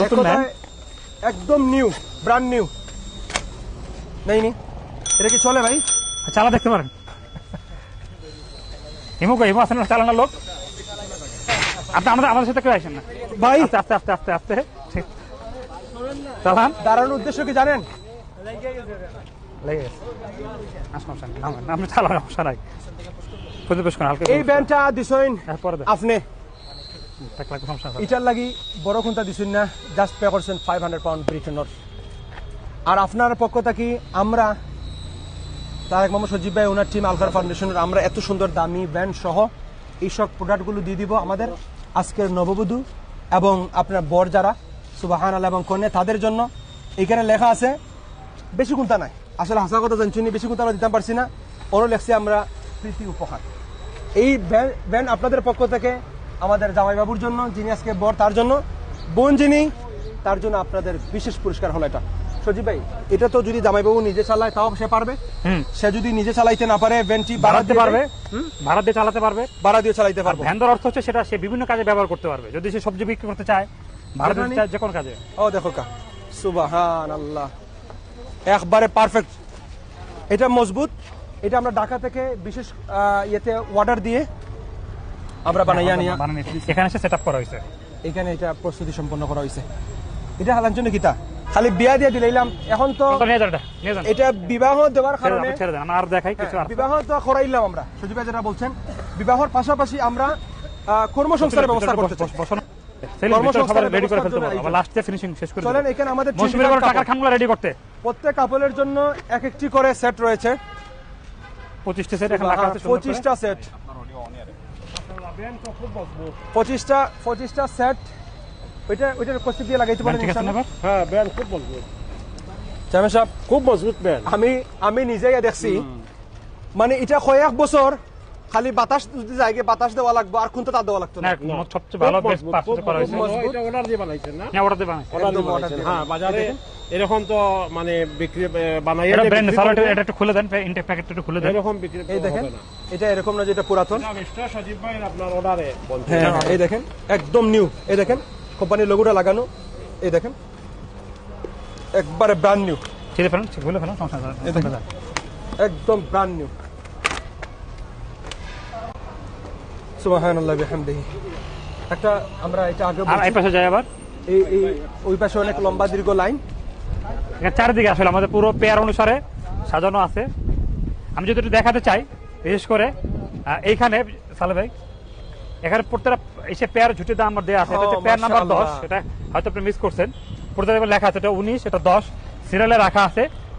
নতুন ভ্যান, একদম নিউ ব্র্যান্ড নিউ। নাই নি এটা কি চলে ভাই? চালা দেখতে পারেন, হিমু কই হিমাসন চালানো লোক আপনি আমাদের আমাদের সাথে কেউ আসেন না ভাই, আস্তে আস্তে আস্তে আস্তে চালান। দাঁড়ানোর উদ্দেশ্য কি জানেন? আপনি চালান সমস্যা নাই, প্রতিবেশ করেন হালকা। এই ব্যান্ডটা দিছেন আপনি এটার লাগি বড় কোনটা দিছেন না, জাস্ট পে করছেন 500 পাউন্ড ব্রিটেনের। আর আপনার পক্ষটা কি আমরা তারেক মামা সজীব ভাই ওনার টিম আলখার ফাউন্ডেশনের আমরা এত সুন্দর দামি ব্যান্ড সহ এইসব প্রোডাক্টগুলো দিয়ে দিব আমাদের আজকের নববধূ এবং আপনার বর যারা সুবহানাল্লাহ এবং কনে তাদের জন্য। এখানে লেখা আছে বেশি গুণতা নাই, আসলে হাসা কথা জানছি বেশি গুণতা আমরা দিতে পারছি না, ওরও লেখছি আমরা প্রীতি উপহার। এই ব্যান্ড আপনাদের পক্ষ থেকে আমাদের জামাইবাবুর জন্য যিনি আজকে বর তার জন্য, বোন যিনি তার জন্য আপনাদের বিশেষ পুরস্কার হলো এটা। সজীব ভাই এটা তো যদি জামাইবাবু নিজে চালায় তাও সে পারবে, সে যদি নিজে চালাইতে না পারে ভ্যানটি ভাড়া দিতে পারবে, ভাড়া দিয়ে চালাতে পারবে, ভাড়া দিয়ে চালাইতে পারবে। ভ্যানের অর্থ হচ্ছে সেটা সে বিভিন্ন কাজে ব্যবহার করতে পারবে, যদি সে সবজি বিক্রি করতে চায় ভাড়া দিতে চায় যে কোন কাজে। ও দেখো কা সুবহানাল্লাহ একবারে পারফেক্ট, এটা মজবুত। এটা আমরা ঢাকা থেকে বিশেষ ইয়েতে অর্ডার দিয়ে আমরা বানাইয়া নিয়া এখানে এসে সেটআপ করা হয়েছে, এখানে এটা প্রস্তুতি সম্পন্ন করা হয়েছে। এটা হালার জন্য কিতা খালি বিয়া দিয়ে দিলাম, এখন তো এটা বিবাহ দেওয়ার কারণে বিবাহ তো করাইলাম আমরা। সজীব ভাই যেটা বলছেন বিবাহর পাশাপাশি আমরা কর্মসংস্থানের ব্যবস্থা করতে চাই, কর্মসংস্থান রেডি করে ফেলতে হবে, লাস্ট ডে ফিনিশিং শেষ করে চলেন। এখানে আমাদের টাকার খামগুলো রেডি করতে প্রত্যেক কাপলের জন্য এক একটি করে সেট রয়েছে, 25টা সেট এখন রাখা আছে, 25টা সেট, 25টা সেট। এটা ওইটার কষ্ট দিয়ে লাগাইতে পারেন ইনশাআল্লাহ। হ্যাঁ ব্যান্ড খুব মজবুত জামে সাহেব, খুব মজবুত ব্যান্ড, আমি নিজেই দেখছি, মানে এটা কয়েক বছর খালি বাতাস দিতে যায়গে, বাতাস দেওয়া লাগবে আর কোনটা দেওয়া লাগতো না। সবচেয়ে ভালো বেস্ট পারফেক্ট করা হয়েছে, এটা অর্ডার দিয়ে বানাইছেন না? হ্যাঁ অর্ডার দিয়ে বানাইছেন, হ্যাঁ বাজারে এরকম তো মানে বিক্রি বানাইয়া এটা ব্র্যান্ড সালাড। এটা একটু খুলে দেন, ইনটেক প্যাকেটটা একটু খুলে দেন, এরকম বিক্রি এই দেখেন, এটা এরকম না যেটা পুরাতন, এটা মিস্টার সজীব ভাই আপনার অর্ডারে বলতে। হ্যাঁ এই দেখেন একদম নিউ, এই দেখেন কোম্পানির লোগোটা লাগানো, এই দেখেন একবারে ব্র্যান্ড নিউ। ঠিক আছে ঠিক বলে ফেলুন, একদম ব্র্যান্ড নিউ। সুবহানাল্লাহ বিহামদিহি। একটা আমরা এটা আগে আর এই পাশে যাই, আবার এই ওই পাশে অনেক লম্বা দীর্ঘ লাইন, এটা চারদিকে আসলে আমাদের পুরো পেয়ার অনুসারে সাজানো আছে। আমি যদি একটু দেখাতে চাই বিশেষ করে এইখানে সালে ভাই, এখানে প্রত্যেকটা এসে পেয়ার ঝুঁটি দাম দেওয়া আছে, এটা পেয়ার নাম্বার 10, এটা হয়তো আপনি মিস করছেন, প্রত্যেকটা লেখা আছে এটা 19 এটা 10 সিরিয়ালে রাখা আছে,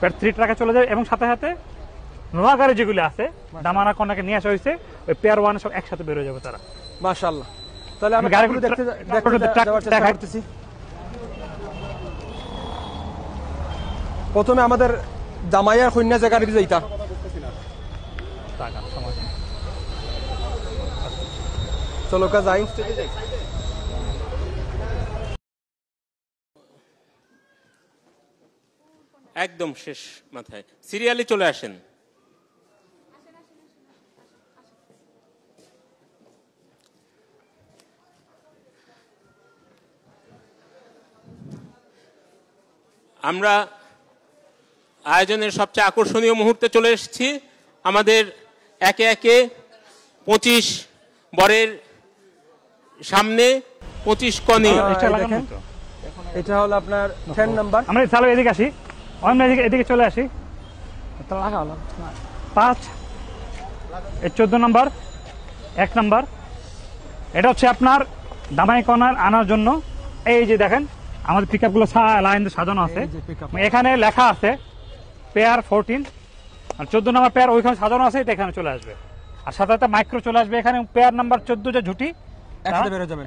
পেয়ার 3 ট্রাকে চলে যাবে, এবং সাথে সাথে নোয়া গাড়ি যেগুলো আছে দামানা কন্যাকে নিয়ে আসা হয়েছে ওই পেয়ার 1 সব একসাথে বের হয়ে যাবে তারা। মাশাআল্লাহ তাহলে আমরা গাড়িগুলো দেখতে যাচ্ছি। প্রথমে আমাদের জামাইয়ার কন্যা যে গাড়িতে যাইতা চলো কা যাই। একদম শেষ মাথায় সিরিয়ালি চলে আসেন। আমরা আয়োজনের সবচেয়ে আকর্ষণীয় মুহূর্তে চলে এসেছি। আমাদের একে একে ২৫ বরের সামনে ২৫ কনে এটা হলো আপনার 10 নাম্বার। আমরা চলো এদিকে আসি, আমরা এদিকে চলে আসি। এটা লাগালাম ৫ এর ১৪ নাম্বার ১ নাম্বার। এটা হচ্ছে আপনার দামাই কনার আনার জন্য। এই যে দেখেন আমাদের পিকআপগুলো লাইন দিয়ে সাজানো আছে, এখানে লেখা আছে পেয়ার 14 আর ১৪ নাম্বার পেয়ার ওইখানে সাজানো আছে, এটা এখানে চলে আসবে। আর সাথে সাথে মাইক্রো চলে আসবে এখানে, পেয়ার নাম্বার ১৪ যে ঝুটি একসাথে বের হয়ে যাবে।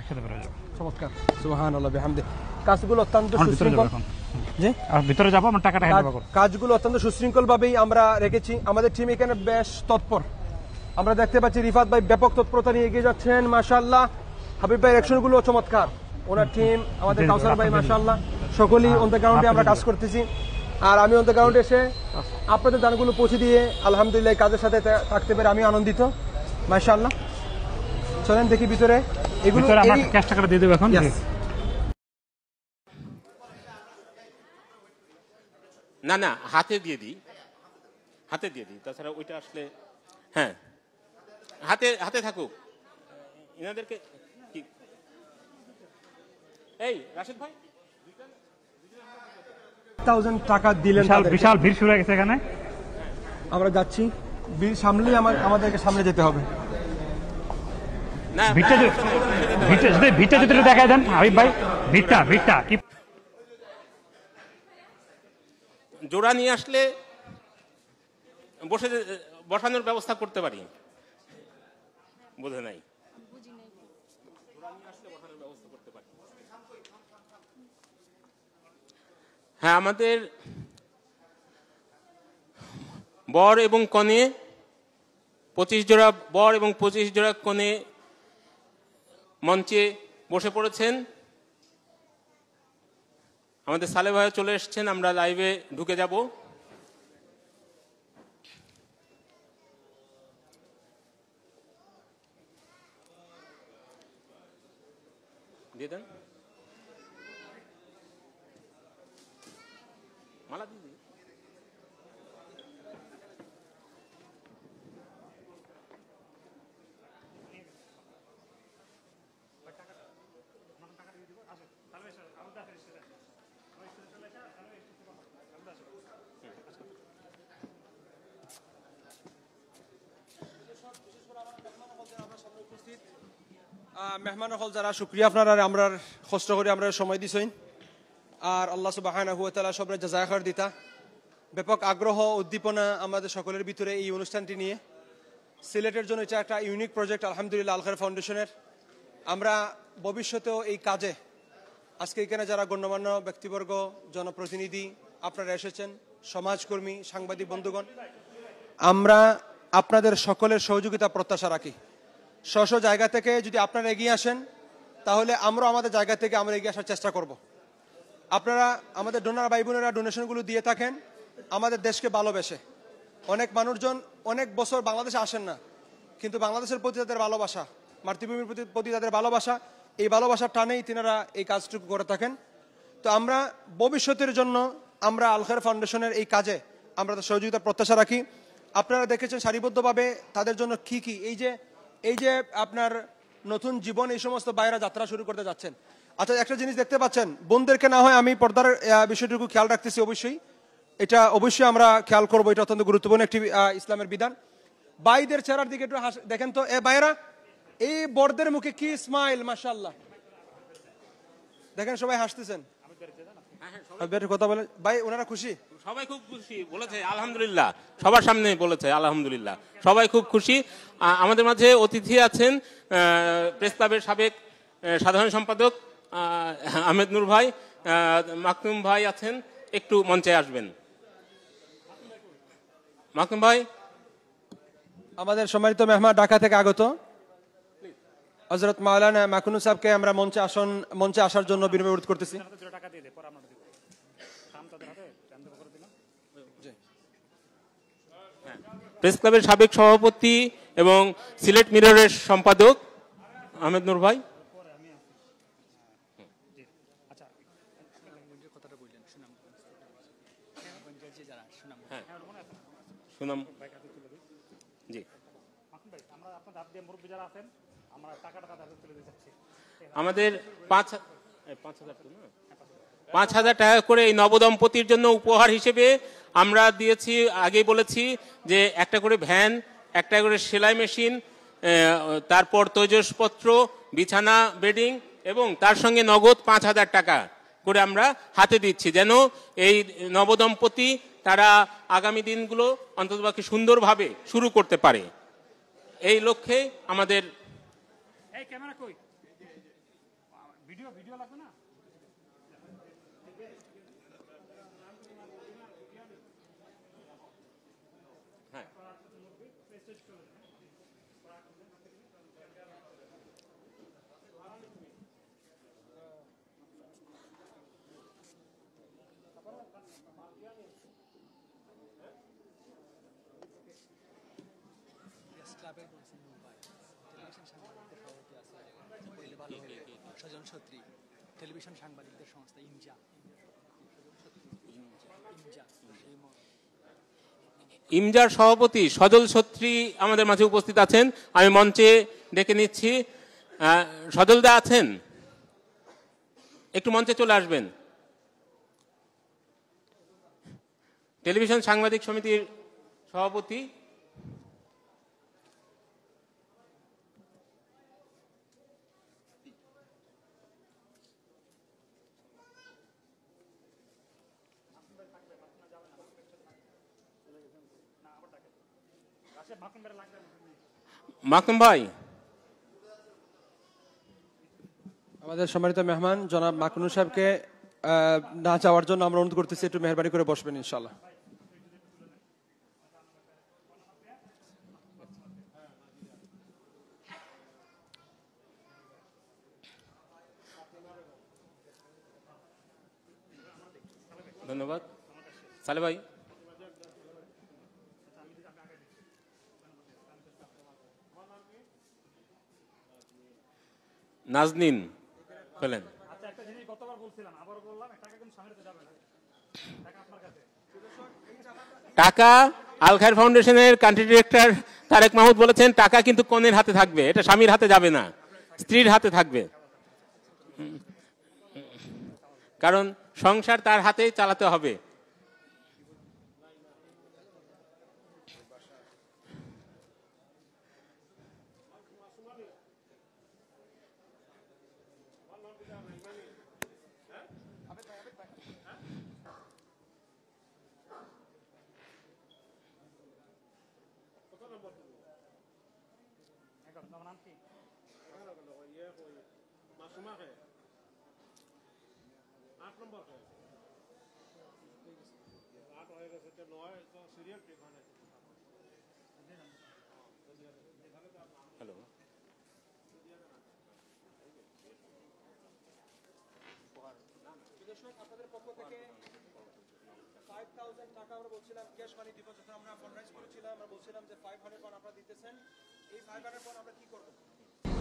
চমৎকার, সুবহানাল্লাহ বিহামদি। কাজগুলো অত্যন্ত সুশৃঙ্খল। জি আর ভিতরে যাব আমরা, টাকাটা হ্যান্ড ওভার। কাজগুলো অত্যন্ত সুশৃঙ্খল ভাবেই আমরা রেখেছি। আমাদের টিম এখানে বেশ তৎপর, আমরা দেখতে পাচ্ছি রিফাত ভাই ব্যাপক তৎপরতা নিয়ে এগিয়ে যাচ্ছেন, মাশাআল্লাহ। হাবিব ভাই অ্যাকশন গুলো চমৎকার, ওনার টিম। আমাদের কাউসার ভাই মাশাআল্লাহ, সকলেই অন দ্য গ্রাউন্ডে আমরা কাজ করতেছি। আর আমি অন দ্য গ্রাউন্ডে এসে আপনাদের দানগুলো পৌঁছে দিয়ে আলহামদুলিল্লাহ কাজের সাথে থাকতে পেরে আমি আনন্দিত, মাশাআল্লাহ। চলেন দেখি ভিতরে, এগুলো আমরা ক্যাশ টাকাটা দিয়ে দেব এখন। না না, হাতে দিয়ে দিই, হাতে দিয়ে দিই, তাছাড়া ওইটা আসলে হ্যাঁ হাতে হাতে থাকুক এনাদেরকে। এই রাশিদ ভাই 1000 টাকা দিলেন, বিশাল ভিড় শুরু হয়ে গেছে এখানে। আমরা যাচ্ছি, ভিড় সামলেই আমাদেরকে সামনে যেতে হবে। না ভিড়টা যদি দেখায় দেন হাবিব ভাই, ভিড়টা কি জোড়া নিয়ে আসলে বসানোর ব্যবস্থা করতে পারি। বোঝে নাই, হ্যাঁ। আমাদের বর এবং কনে ২৫ জোড়া বর এবং ২৫ জোড়া কনে মঞ্চে বসে পড়েছেন। আমাদের সালে ভাই চলে এসেছেন, আমরা লাইভে ঢুকে যাব। মালা দিদি মেহমানের হল যারা, শুক্রিয়া আপনারা আমরা কষ্ট করে আমরা সময় দিছেন। আর আল্লাহ সুবহানাহু ওয়া তাআলা সবরে জাযায়ে খায়র দিতা। ব্যাপক আগ্রহ উদ্দীপনা আমাদের সকলের ভিতরে এই অনুষ্ঠানটি নিয়ে। সিলেটের জন্য এটা একটা ইউনিক প্রজেক্ট আলহামদুলিল্লাহ আলখায়ের ফাউন্ডেশনের। আমরা ভবিষ্যতেও এই কাজে, আজকে এখানে যারা গণ্যমান্য ব্যক্তিবর্গ, জনপ্রতিনিধি আপনারা এসেছেন, সমাজকর্মী, সাংবাদিক বন্ধুগণ, আমরা আপনাদের সকলের সহযোগিতা প্রত্যাশা রাখি। স্ব স্ব জায়গা থেকে যদি আপনারা এগিয়ে আসেন, তাহলে আমরা আমাদের জায়গা থেকে আমরা এগিয়ে আসার চেষ্টা করব। আপনারা আমাদের ডোনার ভাই বোনেরা ডোনেশনগুলো দিয়ে থাকেন আমাদের দেশকে ভালোবেসে। অনেক মানুষজন অনেক বছর বাংলাদেশে আসেন না, কিন্তু বাংলাদেশের প্রতি তাদের ভালোবাসা, মাতৃভূমির প্রতি তাদের ভালোবাসা, এই ভালোবাসার টানেই তিনারা এই কাজটুকু করে থাকেন। তো আমরা ভবিষ্যতের জন্য আমরা আলখায়ের ফাউন্ডেশনের এই কাজে আমরা সহযোগিতা প্রত্যাশা রাখি। আপনারা দেখেছেন সারিবদ্ধভাবে তাদের জন্য কী কী, এই যে আপনার নতুন জীবন, এই সমস্ত বাইরা যাত্রা শুরু করতে যাচ্ছেন। আচ্ছা, একটা জিনিস দেখতে পাচ্ছেন, বোনদেরকে না হয় আমি পর্দার বিষয়টুকু খেয়াল রাখতেছি, অবশ্যই এটা অবশ্যই আমরা খেয়াল করবো, এটা অত্যন্ত গুরুত্বপূর্ণ একটি ইসলামের বিধান। বাইদের চেহারার দিকে একটু দেখেন তো, এ বাইরা এই বরদের মুখে কি স্মাইল, মাশাআল্লাহ। দেখেন সবাই হাসতেছেন, কথা বলে ভাই ওনারা খুশি, সবাই খুব খুশি, বলেছে আলহামদুলিল্লাহ, সবার সামনে বলেছে আলহামদুলিল্লাহ, সবাই খুব খুশি। আমাদের মাঝে অতিথি আছেন প্রেস ক্লাবের সাবেক সাধারণ সম্পাদক আহমেদ নূর ভাই, মাকতুম ভাই আছেন, একটু মঞ্চে আসবেন মাকতুম ভাই। আমাদের সম্মানিত মেহমান ঢাকা থেকে আগত হযরত মাওলানা মাকুনু সাহেবকে আমরা মঞ্চে আসার জন্য বিনম্র অনুরোধ করতেছি। প্রেস ক্লাবের সাবেক সভাপতি এবং সিলেট মিররের সম্পাদক আহমেদ নূর ভাই। হ্যাঁ সুনাম জি আমাদের ৫০০০ টাকা করে এই নবদম্পতির জন্য উপহার হিসেবে আমরা দিয়েছি। আগেই বলেছি যে একটা করে ভ্যান, একটা করে সেলাই মেশিন, তারপর তৈজসপত্র, বিছানা, বেডিং এবং তার সঙ্গে নগদ ৫০০০ টাকা করে আমরা হাতে দিচ্ছি, যেন এই নবদম্পতি তারা আগামী দিনগুলো অন্ততপক্ষে সুন্দরভাবে শুরু করতে পারে। এই লক্ষ্যে আমাদের টেলিভিশন সাংবাদিকদের সংস্থা ইমজার সভাপতি সজল ছত্রী আমাদের মাঝে উপস্থিত আছেন। আমি মঞ্চে ডেকে নিচ্ছি, সজল দা আছেন, একটু মঞ্চে চলে আসবেন। টেলিভিশন সাংবাদিক সমিতির সভাপতি মাকতুম ভাই, আমাদের সম্মানিত মেহমান জনাব মাকনুর সাহেবকে না যাওয়ার জন্য আমরা অনুরোধ করতেছি, একটু মেহরবানি করে বসবেন ইনশাআল্লাহ। ধন্যবাদ সালে ভাই। নাজনীন বলেন, আচ্ছা একটা জিনিস গতবার বলছিলাম, আবার বললাম, টাকা কিন্তু সামনেতে যাবে না, টাকা আপনার কাছে। টাকা আলখায়ের ফাউন্ডেশনের কান্ট্রি ডিরেক্টর তারেক মাহমুদ বলেছেন, টাকা কিন্তু কনের হাতে থাকবে, এটা স্বামীর হাতে যাবে না, স্ত্রীর হাতে থাকবে, কারণ সংসার তার হাতেই চালাতে হবে। হ্যালো আপনাদের পক্ষ থেকে 5000 টাকা আমরা বলছিলাম ক্যাশ মানি দিব, যখন আমরা ফান্ডরাইজ করেছিলাম আমরা বলছিলাম যে 500 পাউন্ড আপনারা দিতেছেন, এই 500 পাউন্ড আমরা কি করব?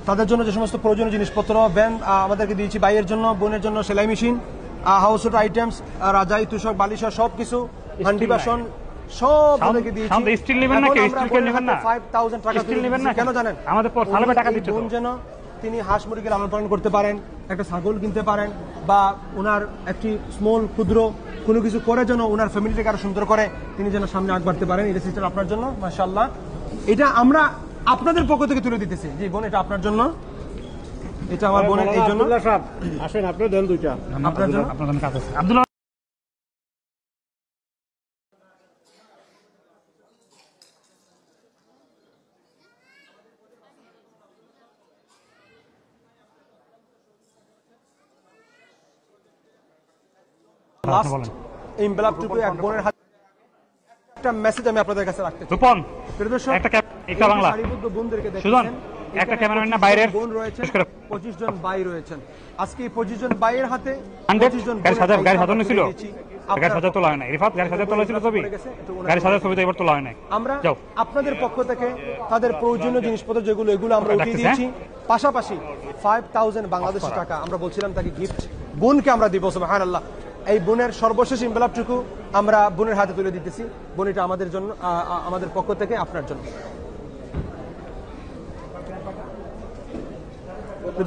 তাদের জন্য যে সমস্ত প্রয়োজনীয় জিনিসপত্র, ভ্যান আমাদেরকে দিয়েছি, ভাইয়ের জন্য, বোনের জন্য সেলাই মেশিন, হাউস হোল্ড আইটেমস, রাজাই, তুষক, বালিশা, সবকিছু, হান্ডি বাসন সব আমাদেরকে দিয়েছি। আমরা স্টিল নেবেন না, স্টিল নেবেন না, 5000 টাকা স্টিল নেবেন না, কেন জানেন? আমাদের পর সালবে টাকা দিতে তো জন্য তিনি হাঁস মুরগি লালন পালন করতে পারেন, একটা ছাগল কিনতে পারেন, বা ওনার একটি স্মল ক্ষুদ্র কোনো কিছু করে যেন ওনার ফ্যামিলিটাকে আরো সুন্দর করে তিনি যেন সামনে আগ বাড়তে পারেন। এটা সিস্টেম আপনার জন্য মাশাআল্লাহ, এটা আমরা আপনাদের পক্ষ থেকে তুলে দিতেছি। জি বোন, এটা আপনার জন্য, এটা আমার বোনের এই জন্য। আসেন আপনারা দেন দুইটা আপনার জন্য, আপনার জন্য কাছে আব্দুল। একটা মেসেজ আমি আপনাদের কাছে রাখতে চাই, একটা বাংলা বন্ধুদেরকে দেখেন, একটা ক্যামেরাম্যান না বাইরের বোন রয়েছে, 25 জন ভাই রয়েছেন, আজকে এই 25 জন ভাইয়ের হাতে 25 জন 40000 গায়ের হাতে ছিল, 40000 তোলা হয় না রিফাত, 40000 তোলা ছিল ছবি, 40000 ছবি তো এবার তোলা হয় না। আমরা আপনাদের পক্ষ থেকে তাদের প্রয়োজনীয় জিনিসপত্র যেগুলো এগুলো আমরা উঠিয়ে দিয়েছি, পাশাপাশি 5000 বাংলাদেশি টাকা আমরা বলছিলাম তাকে গিফট বোনকে আমরা দিব। সুবহানাল্লাহ, এই বোনের সর্বশেষ ইনভেলপটুকু আমরা বোনের হাতে তুলে দিতেছি। বোন, এটা আমাদের জন্য, আমাদের পক্ষ থেকে আপনার জন্য।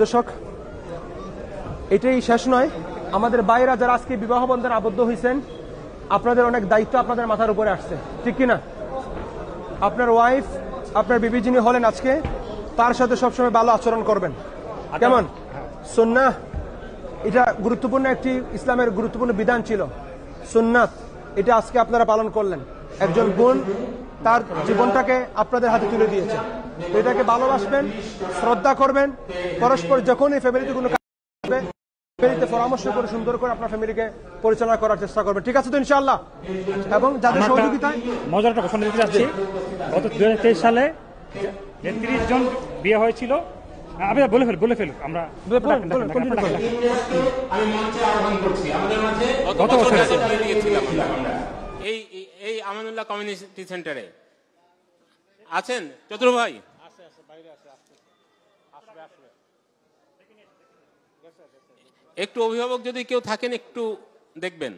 দর্শক, এটাই শেষ নয়, আমাদের বাইরা যারা আজকে বিবাহ বন্ধনে আবদ্ধ হয়েছেন আপনাদের অনেক দায়িত্ব আপনাদের মাথার উপরে আসছে, ঠিক কিনা? আপনার ওয়াইফ, আপনার বিবি যিনি হলেন আজকে, তার সাথে সবসময় ভালো আচরণ করবেন, কেমন? সুন্নাহ, এটা গুরুত্বপূর্ণ একটি ইসলামের গুরুত্বপূর্ণ বিধান ছিল সুন্নাত, এটা আজকে আপনারা পালন করলেন। একজন বোন তার জীবনটাকে আপনাদের হাতে তুলে দিয়েছে, এটাকে ভালোবাসবেন, শ্রদ্ধা করবেন। পরস্পর যখনই ফ্যামিলিতে কোনো কাজ হবে, ফ্যামিলিতে পরামর্শ করে সুন্দর করে আপনার ফ্যামিলিকে পরিচালনা করার চেষ্টা করবেন, ঠিক আছে তো ইনশাআল্লাহ? এবং যাদের সহযোগিতায় মজার একটা ঘোষণা দিতে যাচ্ছি, গত ২০২৩ সালে ৩০ জন বিয়ে হয়েছিল। আমি বলে ফেলুক আমরা এই আমানুল্লাহ কমিউনিটি সেন্টারে আছেন চতুর ভাই? একটু অভিভাবক যদি কেউ থাকেন একটু দেখবেন।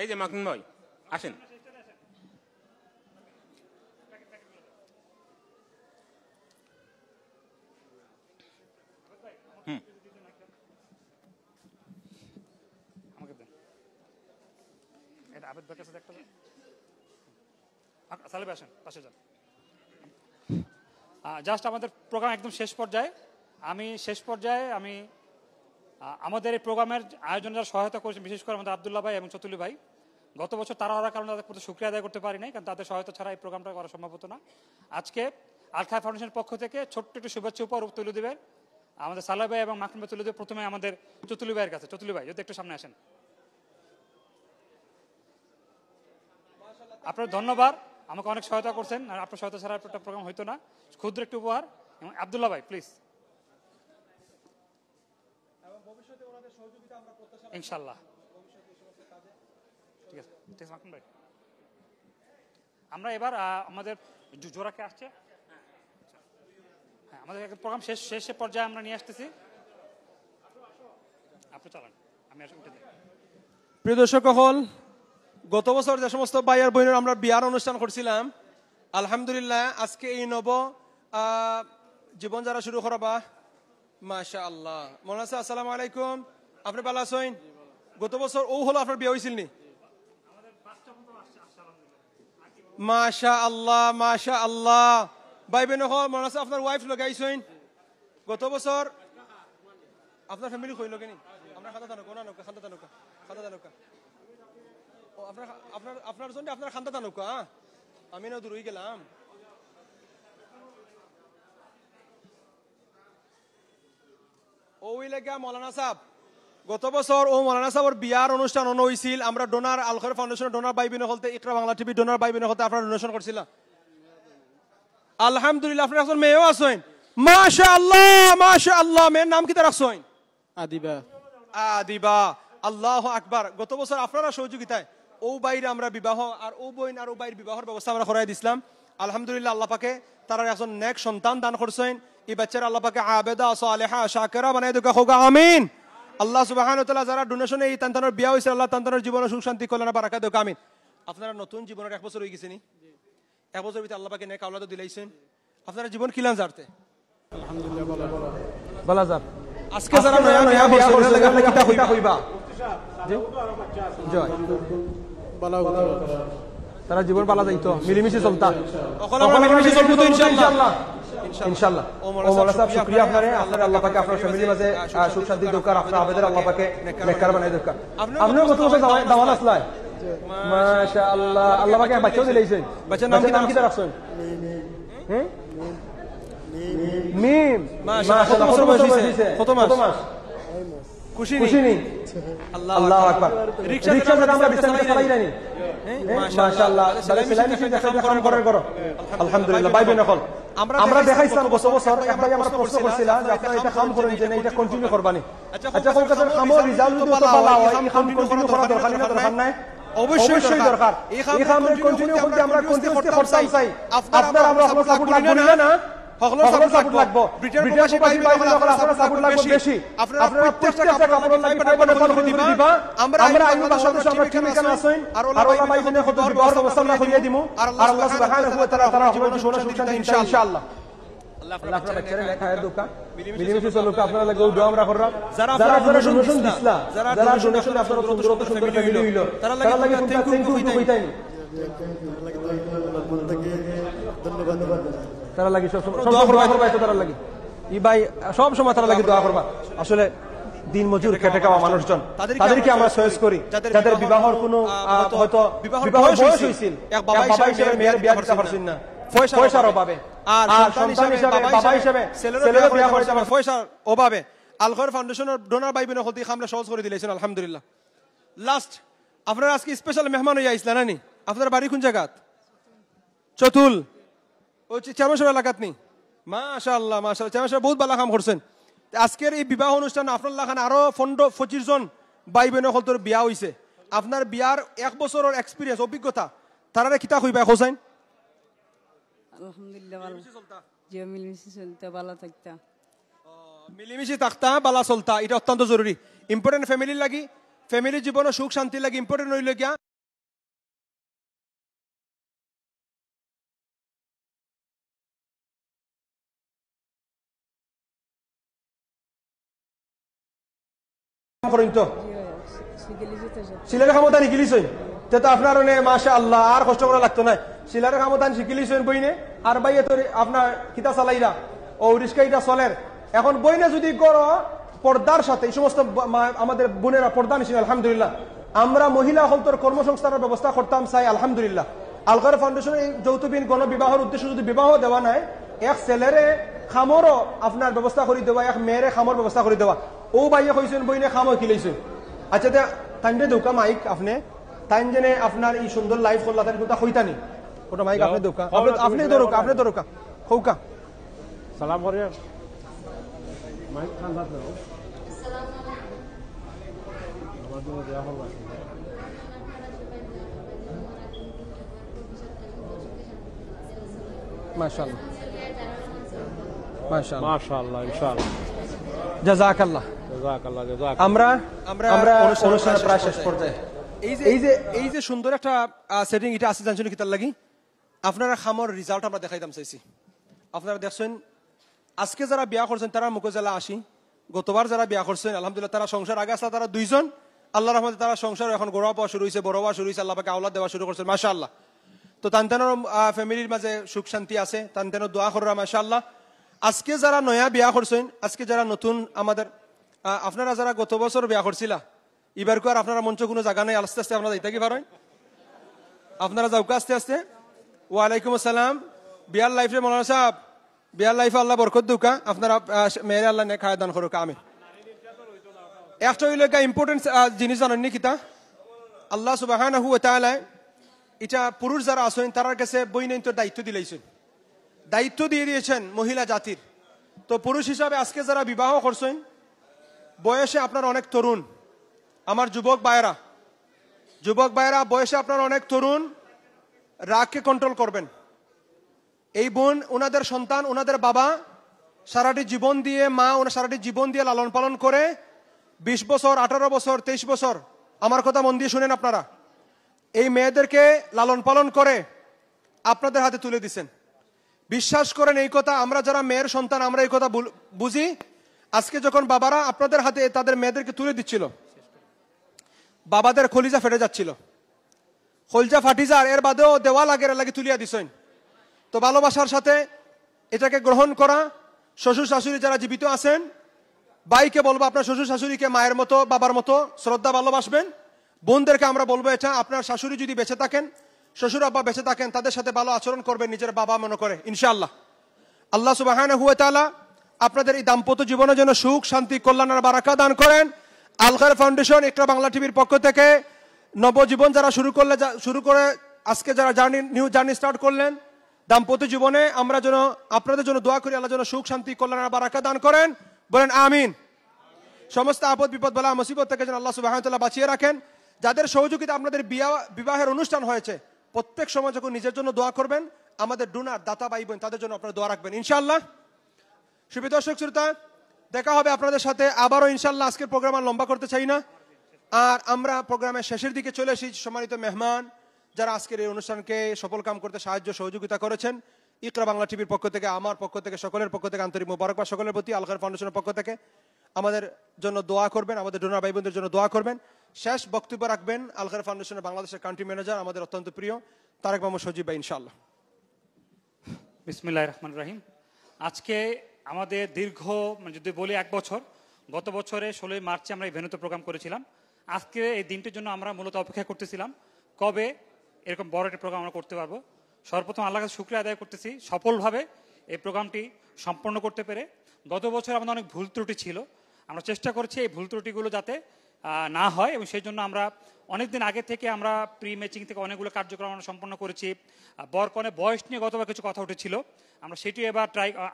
এই যে মাকন ভাই আসেন। জাস্ট আমাদের প্রোগ্রাম একদম শেষ পর্যায়ে, আমি আমাদের এই প্রোগ্রামের আয়োজনে যারা সহায়তা করেছেন, বিশেষ করে আমাদের আবদুল্লাহ ভাই এবং চতুলি ভাই, গত বছর তারা হওয়ার কারণে তাদের প্রতি শুক্রিয়া আদায় করতে পারি নাই, কারণ তাদের সহায়তা ছাড়া এই প্রোগ্রামটা করা সম্ভব হতো না। আজকে আলখায়ের ফাউন্ডেশনের পক্ষ থেকে ছোট্ট একটু শুভেচ্ছা উপহার তুলে দেবে আমাদের সালাহ ভাই এবং মাখন ভাই তুলে দেবে। প্রথমে আমাদের চতুলি ভাইয়ের কাছে। চতুলি ভাই যদি একটু সামনে আসেন। আপনার ধন্যবাদ, আমাকে অনেক সহায়তা করছেন, আর আপনার সহায়তা ছাড়া একটা প্রোগ্রাম হইতো না। ক্ষুদ্র একটু উপহার। এবং আবদুল্লাহ ভাই প্লিজ, ইনশাল্লাহ ঠিক আছে। আমরা এবার আমাদের জোরাকে আসছে, হ্যাঁ আমাদের প্রোগ্রাম শেষে পর্যায়ে আমরা নিয়ে আসতেছি, আপনি চালান। আমি প্রিয় দর্শক হল, গত বছর যে সমস্ত ভাই আর বোনের আমরা বিয়ার অনুষ্ঠান করছিলাম, আলহামদুলিল্লাহ আজকে এই নব জীবন যারা শুরু করবা, মাশাআল্লাহ। মনে আছে? আসসালামু আলাইকুম, আপনি ভালো আছেন? গত বছর ও হলো আপনার বিয়ে হয়েছিল নি? মাশাআল্লাহ মাশাআল্লাহ। ভাই বোন হল, মনে আছে আপনার ওয়াইফ লগাইছেন গত বছর? আপনার ফ্যামিলি কই লগেনি? আমরা খাতা তানুকা না নৌকা খাতা তানুকা খাতা তানুকা আপনার জন্য আপনার খান্তা তানুকা। আমি না দূর হয়ে গেলাম। ওই লেগা মৌলানা সাহেব, গত বছর ও মৌলানা সাহেবের বিয়ার অনুষ্ঠান হয়েছিল। আমরা ডোনার আলখায়ের ফাউন্ডেশন ডোনার ভাই বোন হলতে, ইকরা বাংলা টিভি ডোনার ভাই বোন হলতে আপনারা ডোনেশন করছিলাম। আলহামদুলিল্লাহ আপনার একজন মেয়েও আছেন, মাশাআল্লাহ মাশাআল্লাহ। মেয়ের নাম কি তা রাখছেন? আদিবা। আদিবা, আল্লাহ আকবার। গত বছর আপনারা সহযোগিতায় ও বাইরে আমরা বিবাহ আর ও বোন আর ও বাইরের বিবাহের ব্যবস্থা আমরা করাই দিয়েছিলাম। আলহামদুলিল্লাহ আল্লাহ পাকে তারা একজন নেক সন্তান দান করছেন। এই বাচ্চারা আল্লাহ পাকে আবেদা সালেহা শাকেরা বানাই দুকা হোগা, আমিন। আল্লাহ সুবহানাহু ওয়া তাআলা যারা ডোনেশনে এই তান্তানোর বিয়া হয়েছে, আল্লাহ তান্তানোর জীবনে সুখ শান্তি কল্যাণ বারাকাত দুকা, আমিন। আপনারা নতুন জীবনের 1 বছর হয়ে গেছেনি, 1 বছর ভিতরে আল্লাহ পাকে নেক আওলাদ দিলাইছেন। আপনারা জীবন কিলান জারতে আলহামদুলিল্লাহ বলা যাক। আজকে যারা নয়া নয়া বিয়া করছে তাহলে কিটা হইবা? তারা জীবন পালা যাইতো, মিলেমিশে চলতা। ইনশাআল্লাহ ওমর সাহেব শুকরিয়া আপনারে, আপনারা আল্লাহ পাকে আপনার ফ্যামিলির মাঝে সুখ শান্তি দরকার, আপনার আবেদন আল্লাহ পাকে নেককার বানাই দরকার। আপনিও কত বছর দাওয়াত আসলাই, মাশাআল্লাহ। আল্লাহ পাকে বাচ্চা দিলেছেন, বাচ্চার নাম কি রাখছেন? হ্যাঁ মিম, মাশাআল্লাহ। কত বছর হইছে? কত মাস? খুশি নেই? আল্লাহ আকবার। রিকশা যারা আমরা বিস্তারিত চালাই জানি, মাশাআল্লাহ। তাহলে সেলাই মেশিন দেখাম করো, আলহামদুলিল্লাহ। ভাই বোন এখন আমরা দেখাইছিলাম বছর বছর, একবার আমরা প্রশ্ন করছিলাম যে আপনারা এটা কাম করেন যে না, এটা কন্টিনিউ করবানি? আচ্ছা কলকাতার কামও রিজাল্ট যদি তো ভালো হয়, এই কাম কন্টিনিউ করা দরকার না? দরকার নাই, অবশ্যই দরকার। এই কাম কন্টিনিউ করতে আমরা কোন দিকে করতে চাই? আপনারা আমরা সাপোর্ট লাগবে না? তারা লাগি সব সময় তারা লাগি দোয়া করবা। আসলে দিন মজুর খেটে খাওয়া মানুষজন তাদেরকে আমরা সহায়তা করি, যাদের বিবাহর কোনো হয়তো বিবাহ বয়স হয়েছিল, এক বাবা হিসেবে মেয়ের বিয়ে করতে পারছেন না পয়সার অভাবে, আর সন্তান হিসেবে বাবা হিসেবে ছেলের বিয়ে করতে পারছেন পয়সার অভাবে। আলখায়ের ফাউন্ডেশনের ডোনার ভাই বোনের হলদিকে আমরা সহজ করে দিয়েছেন আলহামদুলিল্লাহ। লাস্ট আপনারা আজকে স্পেশাল মেহমান হয়ে আইসলেন নানি, আপনার বাড়ি কোন জায়গা? চতুল চেয়ারম্যান এলাকাত নেই। মাশাআল্লাহ মাশাআল্লাহ, চেয়ারম্যান সাহেব বহুত ভালো কাম করছেন। আজকের এই বিবাহ অনুষ্ঠান আপনার লাখান আরো ১৫-২৫ জন ভাই বোন হলতর বিয়া হয়েছে। আপনার বিয়ার এক বছরের এক্সপিরিয়েন্স অভিজ্ঞতা তারারে কিতা কইবা হোসেন? মিলেমিশে থাকতা বালা চলতা এটা অত্যন্ত জরুরি, ইম্পর্টেন্ট ফ্যামিলির লাগি, ফ্যামিলির জীবনে সুখ শান্তি লাগি ইম্পর্টেন্ট হইল গিয়া। শিলার ক্ষমতা শিকিলিছেন তে তো আপনার মাশাআল্লাহ আর কষ্ট করা লাগতো না, শিলার ক্ষমতা শিকিলিছেন বইনে। আর ভাই তোর আপনার কিতা চালাইরা ও রিস্কাইটা চলের এখন বইনে যদি করো পর্দার সাথে, এই সমস্ত আমাদের বোনেরা পর্দা নিছেন আলহামদুলিল্লাহ। আমরা মহিলা হল তোর কর্মসংস্থানের ব্যবস্থা করতাম চাই আলহামদুলিল্লাহ। আলখায়ের ফাউন্ডেশনের এই যৌতুবিন গণবিবাহের উদ্দেশ্য যদি বিবাহ দেওয়া নাই, এক ছেলেরে খামরও আপনার ব্যবস্থা করে দেওয়া, এক মেয়েরে খামর ব্যবস্থা করে দেওয়া। ও ভাইয়া কইছেন বইনে খামও কিলাইছেন। আচ্ছা তা তাইন দৌকা মাইক আপনি তাইন জেনে আপনার এই সুন্দর লাইফ করলা তাই কোথা হইতানি ওটা মাইক আপনি দৌকা আপনি দৌকা আপনি দৌকা খৌকা সালাম করে মাইক খান হাত দাও। আসসালামু আলাইকুম আমাদের দেয়া হল আছে মাশাআল্লাহ মাশাআল্লাহ মাশাআল্লাহ ইনশাআল্লাহ জাযাকাল্লাহ। এই যে সুন্দর একটা সেটিং এটা আছে জানছেন কি তার লাগি আপনারা খামর রেজাল্ট আমরা দেখাইতাম চাইছি। আপনারা দেখছেন আজকে যারা বিয়া করছেন তারা মুখজেলা আসি, গতবার যারা বিয়া করছেন আলহামদুলিল্লাহ তারা সংসার আগে আসলে তারা দুইজন আল্লাহ রহমতে তারা সংসার এখন গড়া পাওয়া শুরু হয়েছে, বড় হওয়া শুরু হয়েছে, আল্লাহকে আওলাদ দেওয়া শুরু করছেন মাশাআল্লাহ। তো তানতানোর ফ্যামিলির মাঝে সুখ শান্তি আছে, তানতানোর দোয়া করা মাশাআল্লাহ। আজকে যারা নয়া বিয়া করছেন, আজকে যারা নতুন আমাদের আপনারা যারা গত বছর বিয়া করছিলা এবার আর আপনারা মঞ্চ কোনো জায়গা নেই, আস্তে আস্তে আপনারা যাইতে কি পারেন, আপনারা যাও আস্তে আস্তে। ওয়ালাইকুম আসসালাম। বিয়ার লাইফে মৌলানা সাহেব বিয়ার লাইফে আল্লাহ বরকত দুকা, আপনারা মেয়েরা আল্লাহ নে খায় দান করুক আমি। একটা ওইলেকা ইম্পর্টেন্ট জিনিস জানেন নি কিতা আল্লাহ সুবহানাহু ওয়া তাআলা এটা পুরুষ যারা আছেন তারার কাছে বইনৈন্ত দায়িত্ব দিলাইছেন, দায়িত্ব দিয়ে দিয়েছেন মহিলা জাতির। তো পুরুষ হিসাবে আজকে যারা বিবাহ করছেন বয়সে আপনার অনেক তরুণ, আমার যুবক ভাইয়েরা বয়সে আপনার অনেক তরুণ, রাগকে কন্ট্রোল করবেন। এই বোন ওনাদের সন্তান ওনাদের বাবা সারাটি জীবন দিয়ে মা ওনার সারাটি জীবন দিয়ে লালন পালন করে 20 বছর 18 বছর 23 বছর আমার কথা মন দিয়ে শুনেন, আপনারা এই মেয়েদেরকে লালন পালন করে আপনাদের হাতে তুলে দিচ্ছেন। বিশ্বাস করেন এই কথা, আমরা যারা মেয়ের সন্তান আমরা এই কথা বুঝি। আজকে যখন বাবারা আপনাদের হাতে তাদের মেয়েদেরকে তুলে দিচ্ছিল বাবাদের খলিজা ফেটে যাচ্ছিল, খলিজা ফাটিজা এর বাদেও দেওয়া লাগে লাগে তুলিয়া দিছেন। তো ভালোবাসার সাথে এটাকে গ্রহণ করা, শ্বশুর শাশুড়ি যারা জীবিত আছেন ভাইকে বলবো আপনার শ্বশুর শাশুড়িকে মায়ের মতো বাবার মতো শ্রদ্ধা ভালোবাসবেন। বোনদেরকে আমরা বলবো এটা আপনার শাশুড়ি যদি বেঁচে থাকেন শ্বশুর আব্বা বেঁচে থাকেন তাদের সাথে ভালো আচরণ করবেন নিজের বাবা মনে করে ইনশাআল্লাহ। আল্লাহ সুবহানাহু ওয়া তাআলা আপনাদের এই দাম্পত্য জীবনের জন্য সুখ শান্তি কল্যাণ আর বারাকা দান করেন। আলখায়ের ফাউন্ডেশন ইকরা বাংলা টিভির পক্ষ থেকে নবজীবন যারা শুরু করে আজকে যারা নিউ জার্নি স্টার্ট করলেন দাম্পত্য জীবনে, আমরা যেন আপনাদের জন্য দোয়া করি আল্লাহ যেন সুখ শান্তি কল্যাণ আর বারাকা দান করেন, বলেন আমিন। সমস্ত আপদ বিপদ বালা মুসিবত থেকে যেন আল্লাহ সুবহানাহু ওয়া তাআলা বাঁচিয়ে রাখেন। যাদের সহযোগিতা আপনাদের বিবাহের অনুষ্ঠান হয়েছে প্রত্যেক সময় যখন নিজের জন্য দোয়া করবেন আমাদের ডোনার দাতা ভাই বোন তাদের জন্য আপনারা দোয়া রাখবেন ইনশাআল্লাহ শুভ দর্শক শ্রোতা দেখা হবে আপনাদের সাথে আবারো ইনশাআল্লাহ আজকের প্রোগ্রাম আর লম্বা করতে চাই না আর আমরা প্রোগ্রামের শেষের দিকে চলে এসেছি সম্মানিত মেহমান যারা আজকের এই অনুষ্ঠানকে সফল কাম করতে সাহায্য সহযোগিতা করেছেন ইকরা বাংলা টিভির পক্ষ থেকে আমার পক্ষ থেকে সকলের পক্ষ থেকে আন্তরিক মোবারকবাদ সকলের প্রতি আলখায়ের ফাউন্ডেশনের পক্ষ থেকে আমাদের জন্য দোয়া করবেন আমাদের ডোনার ভাই বোনদের জন্য দোয়া করবেন শেষ বক্তব্য রাখবেন আলখায়ের ফাউন্ডেশনের বাংলাদেশের কান্ট্রি ম্যানেজার আমাদের অত্যন্ত প্রিয় তারেক মামা সজীব ভাই ইনশাআল্লাহ বিসমিল্লাহির রহমানির রহিম আজকে আমাদের দীর্ঘ যদি বলি এক বছর গত বছরে ১৬ মার্চে আমরা এই ভেন্যুতে প্রোগ্রাম করেছিলাম আজকে এই দিনটির জন্য আমরা মূলত অপেক্ষা করতেছিলাম কবে এরকম বড় একটা প্রোগ্রাম আমরা করতে পারবো সর্বপ্রথম আল্লাহর কাছে শুকরিয়া আদায় করতেছি সফলভাবে এই প্রোগ্রামটি সম্পন্ন করতে পেরে গত বছর আমাদের অনেক ভুল ত্রুটি ছিল আমরা চেষ্টা করছি এই ভুল ত্রুটিগুলো যাতে না হয় এবং সেই জন্য আমরা অনেকদিন আগে থেকে আমরা প্রি ম্যাচিং থেকে অনেকগুলো কার্যক্রম আমরা সম্পন্ন করেছি বরকনে বয়স নিয়ে গতবার কিছু কথা উঠেছিল আমরা সেটি এবার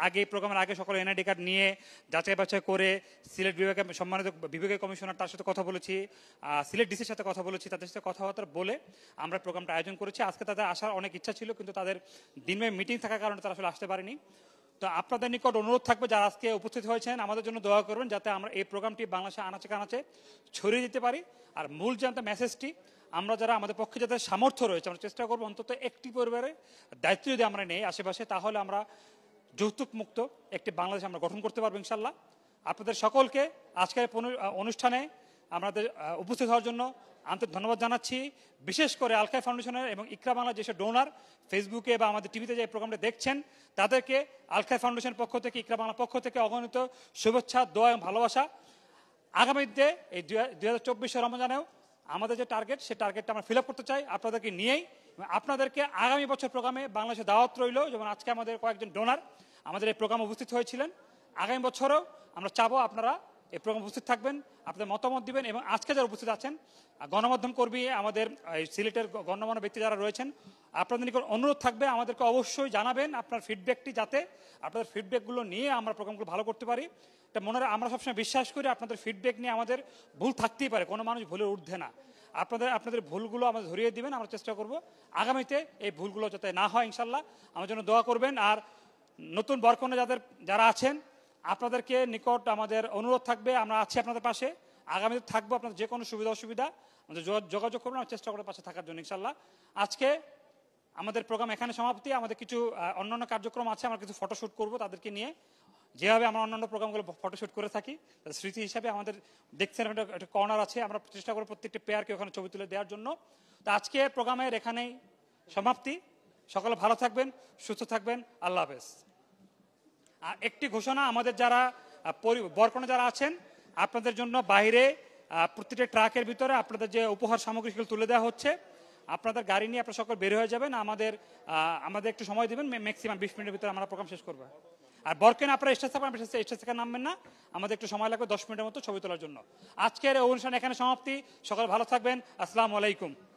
আগে প্রোগ্রামের আগে সকল এনআইডি কার্ড নিয়ে যাচাই বাছাই করে সিলেট বিভাগের সম্মানিত বিভাগীয় কমিশনার তার সাথে কথা বলেছি সিলেট ডিসির সাথে কথা বলেছি তাদের সাথে কথাবার্তা বলে আমরা প্রোগ্রামটা আয়োজন করেছি আজকে তাদের আসার অনেক ইচ্ছা ছিল কিন্তু তাদের দিনব্যাপী মিটিং থাকার কারণে তারা আসলে আসতে পারেনি তো আপনাদের নিকট অনুরোধ থাকবে যারা আজকে উপস্থিত হয়েছেন আমাদের জন্য দোয়া করবেন যাতে আমরা এই প্রোগ্রামটি বাংলাদেশে আনাচে কানাচে ছড়িয়ে দিতে পারি আর মূল জানতে মেসেজটি আমরা যারা আমাদের পক্ষে যাদের সামর্থ্য রয়েছে আমরা চেষ্টা করবো অন্তত একটি পরিবারের দায়িত্ব যদি আমরা নেই আশেপাশে তাহলে আমরা যৌতুক মুক্ত একটি বাংলাদেশ আমরা গঠন করতে পারবো ইনশাল্লাহ আপনাদের সকলকে আজকের অনুষ্ঠানে আমাদের উপস্থিত হওয়ার জন্য আন্তরিক ধন্যবাদ জানাচ্ছি বিশেষ করে আলখায়ের ফাউন্ডেশনের এবং ইকরা বাংলা যেসব ডোনার ফেসবুকে বা আমাদের টিভিতে যে প্রোগ্রামটা দেখছেন তাদেরকে আলখায়ের ফাউন্ডেশনের পক্ষ থেকে ইকরা বাংলার পক্ষ থেকে অগণিত শুভেচ্ছা দোয়া এবং ভালোবাসা আগামীতে এই ২০২৪ রমজানেও আমাদের যে টার্গেট সেই টার্গেটটা আমরা ফিল আপ করতে চাই আপনাদেরকে নিয়েই আপনাদেরকে আগামী বছর প্রোগ্রামে বাংলাদেশে দাওয়াত রইল যেমন আজকে আমাদের কয়েকজন ডোনার আমাদের এই প্রোগ্রামে উপস্থিত হয়েছিলেন আগামী বছরও আমরা চাবো আপনারা এই প্রোগ্রামে উপস্থিত থাকবেন আপনাদের মতামত দিবেন এবং আজকে যারা উপস্থিত আছেন গণমাধ্যম কর্মী আমাদের সিলেটের গণ্যমান্য ব্যক্তি যারা রয়েছেন আপনাদের নিকট অনুরোধ থাকবে আমাদেরকে অবশ্যই জানাবেন আপনার ফিডব্যাকটি যাতে আপনাদের ফিডব্যাকগুলো নিয়ে আমরা প্রোগ্রামগুলো ভালো করতে পারি এটা মনে হয় আমরা সবসময় বিশ্বাস করি আপনাদের ফিডব্যাক নিয়ে আমাদের ভুল থাকতেই পারে কোনো মানুষ ভুলের ঊর্ধ্বে না আপনাদের ভুলগুলো আমাদের ধরিয়ে দিবেন আমরা চেষ্টা করব আগামীতে এই ভুলগুলো যাতে না হয় ইনশাল্লাহ আমার জন্য দোয়া করবেন আর নতুন বরকনে যারা আছেন আপনাদেরকে নিকট আমাদের অনুরোধ থাকবে আমরা আছি আপনাদের পাশে আগামীতে থাকবো আপনাদের যে কোনো সুবিধা অসুবিধা আমাদের যোগাযোগ করবেন আমরা চেষ্টা করবো পাশে থাকার জন্য ইনশাল্লাহ আজকে আমাদের প্রোগ্রাম এখানে সমাপ্তি আমাদের কিছু অন্যান্য কার্যক্রম আছে আমরা কিছু ফটোশ্যুট করবো তাদেরকে নিয়ে যেভাবে আমরা অন্যান্য প্রোগ্রামগুলো ফটোশ্যুট করে থাকি স্মৃতি হিসাবে আমাদের দেখছেন একটা কর্নার আছে আমরা চেষ্টা করবো প্রত্যেকটা পেয়ারকে ওখানে ছবি তুলে দেওয়ার জন্য তো আজকে প্রোগ্রামের এখানেই সমাপ্তি সকলে ভালো থাকবেন সুস্থ থাকবেন আল্লাহ হাফেজ আর একটি ঘোষণা আমাদের যারা বরকনে যারা আছেন আপনাদের জন্য বাইরে প্রতিটা ট্রাকের ভিতরে আপনাদের যে উপহার সামগ্রী সেগুলো তুলে দেওয়া হচ্ছে আপনাদের গাড়ি নিয়ে আপনারা সকল বের হয়ে যাবেন আমাদের একটু সময় দেবেন ম্যাক্সিমাম ২০ মিনিটের ভিতরে আমরা প্রোগ্রাম শেষ করবো আর বরকেন আপনারা স্টেজ থেকে নামবেন না আমাদের একটু সময় লাগবে ১০ মিনিটের মতো ছবি তোলার জন্য আজকের অনুষ্ঠান এখানে সমাপ্তি সকল ভালো থাকবেন আসসালামু আলাইকুম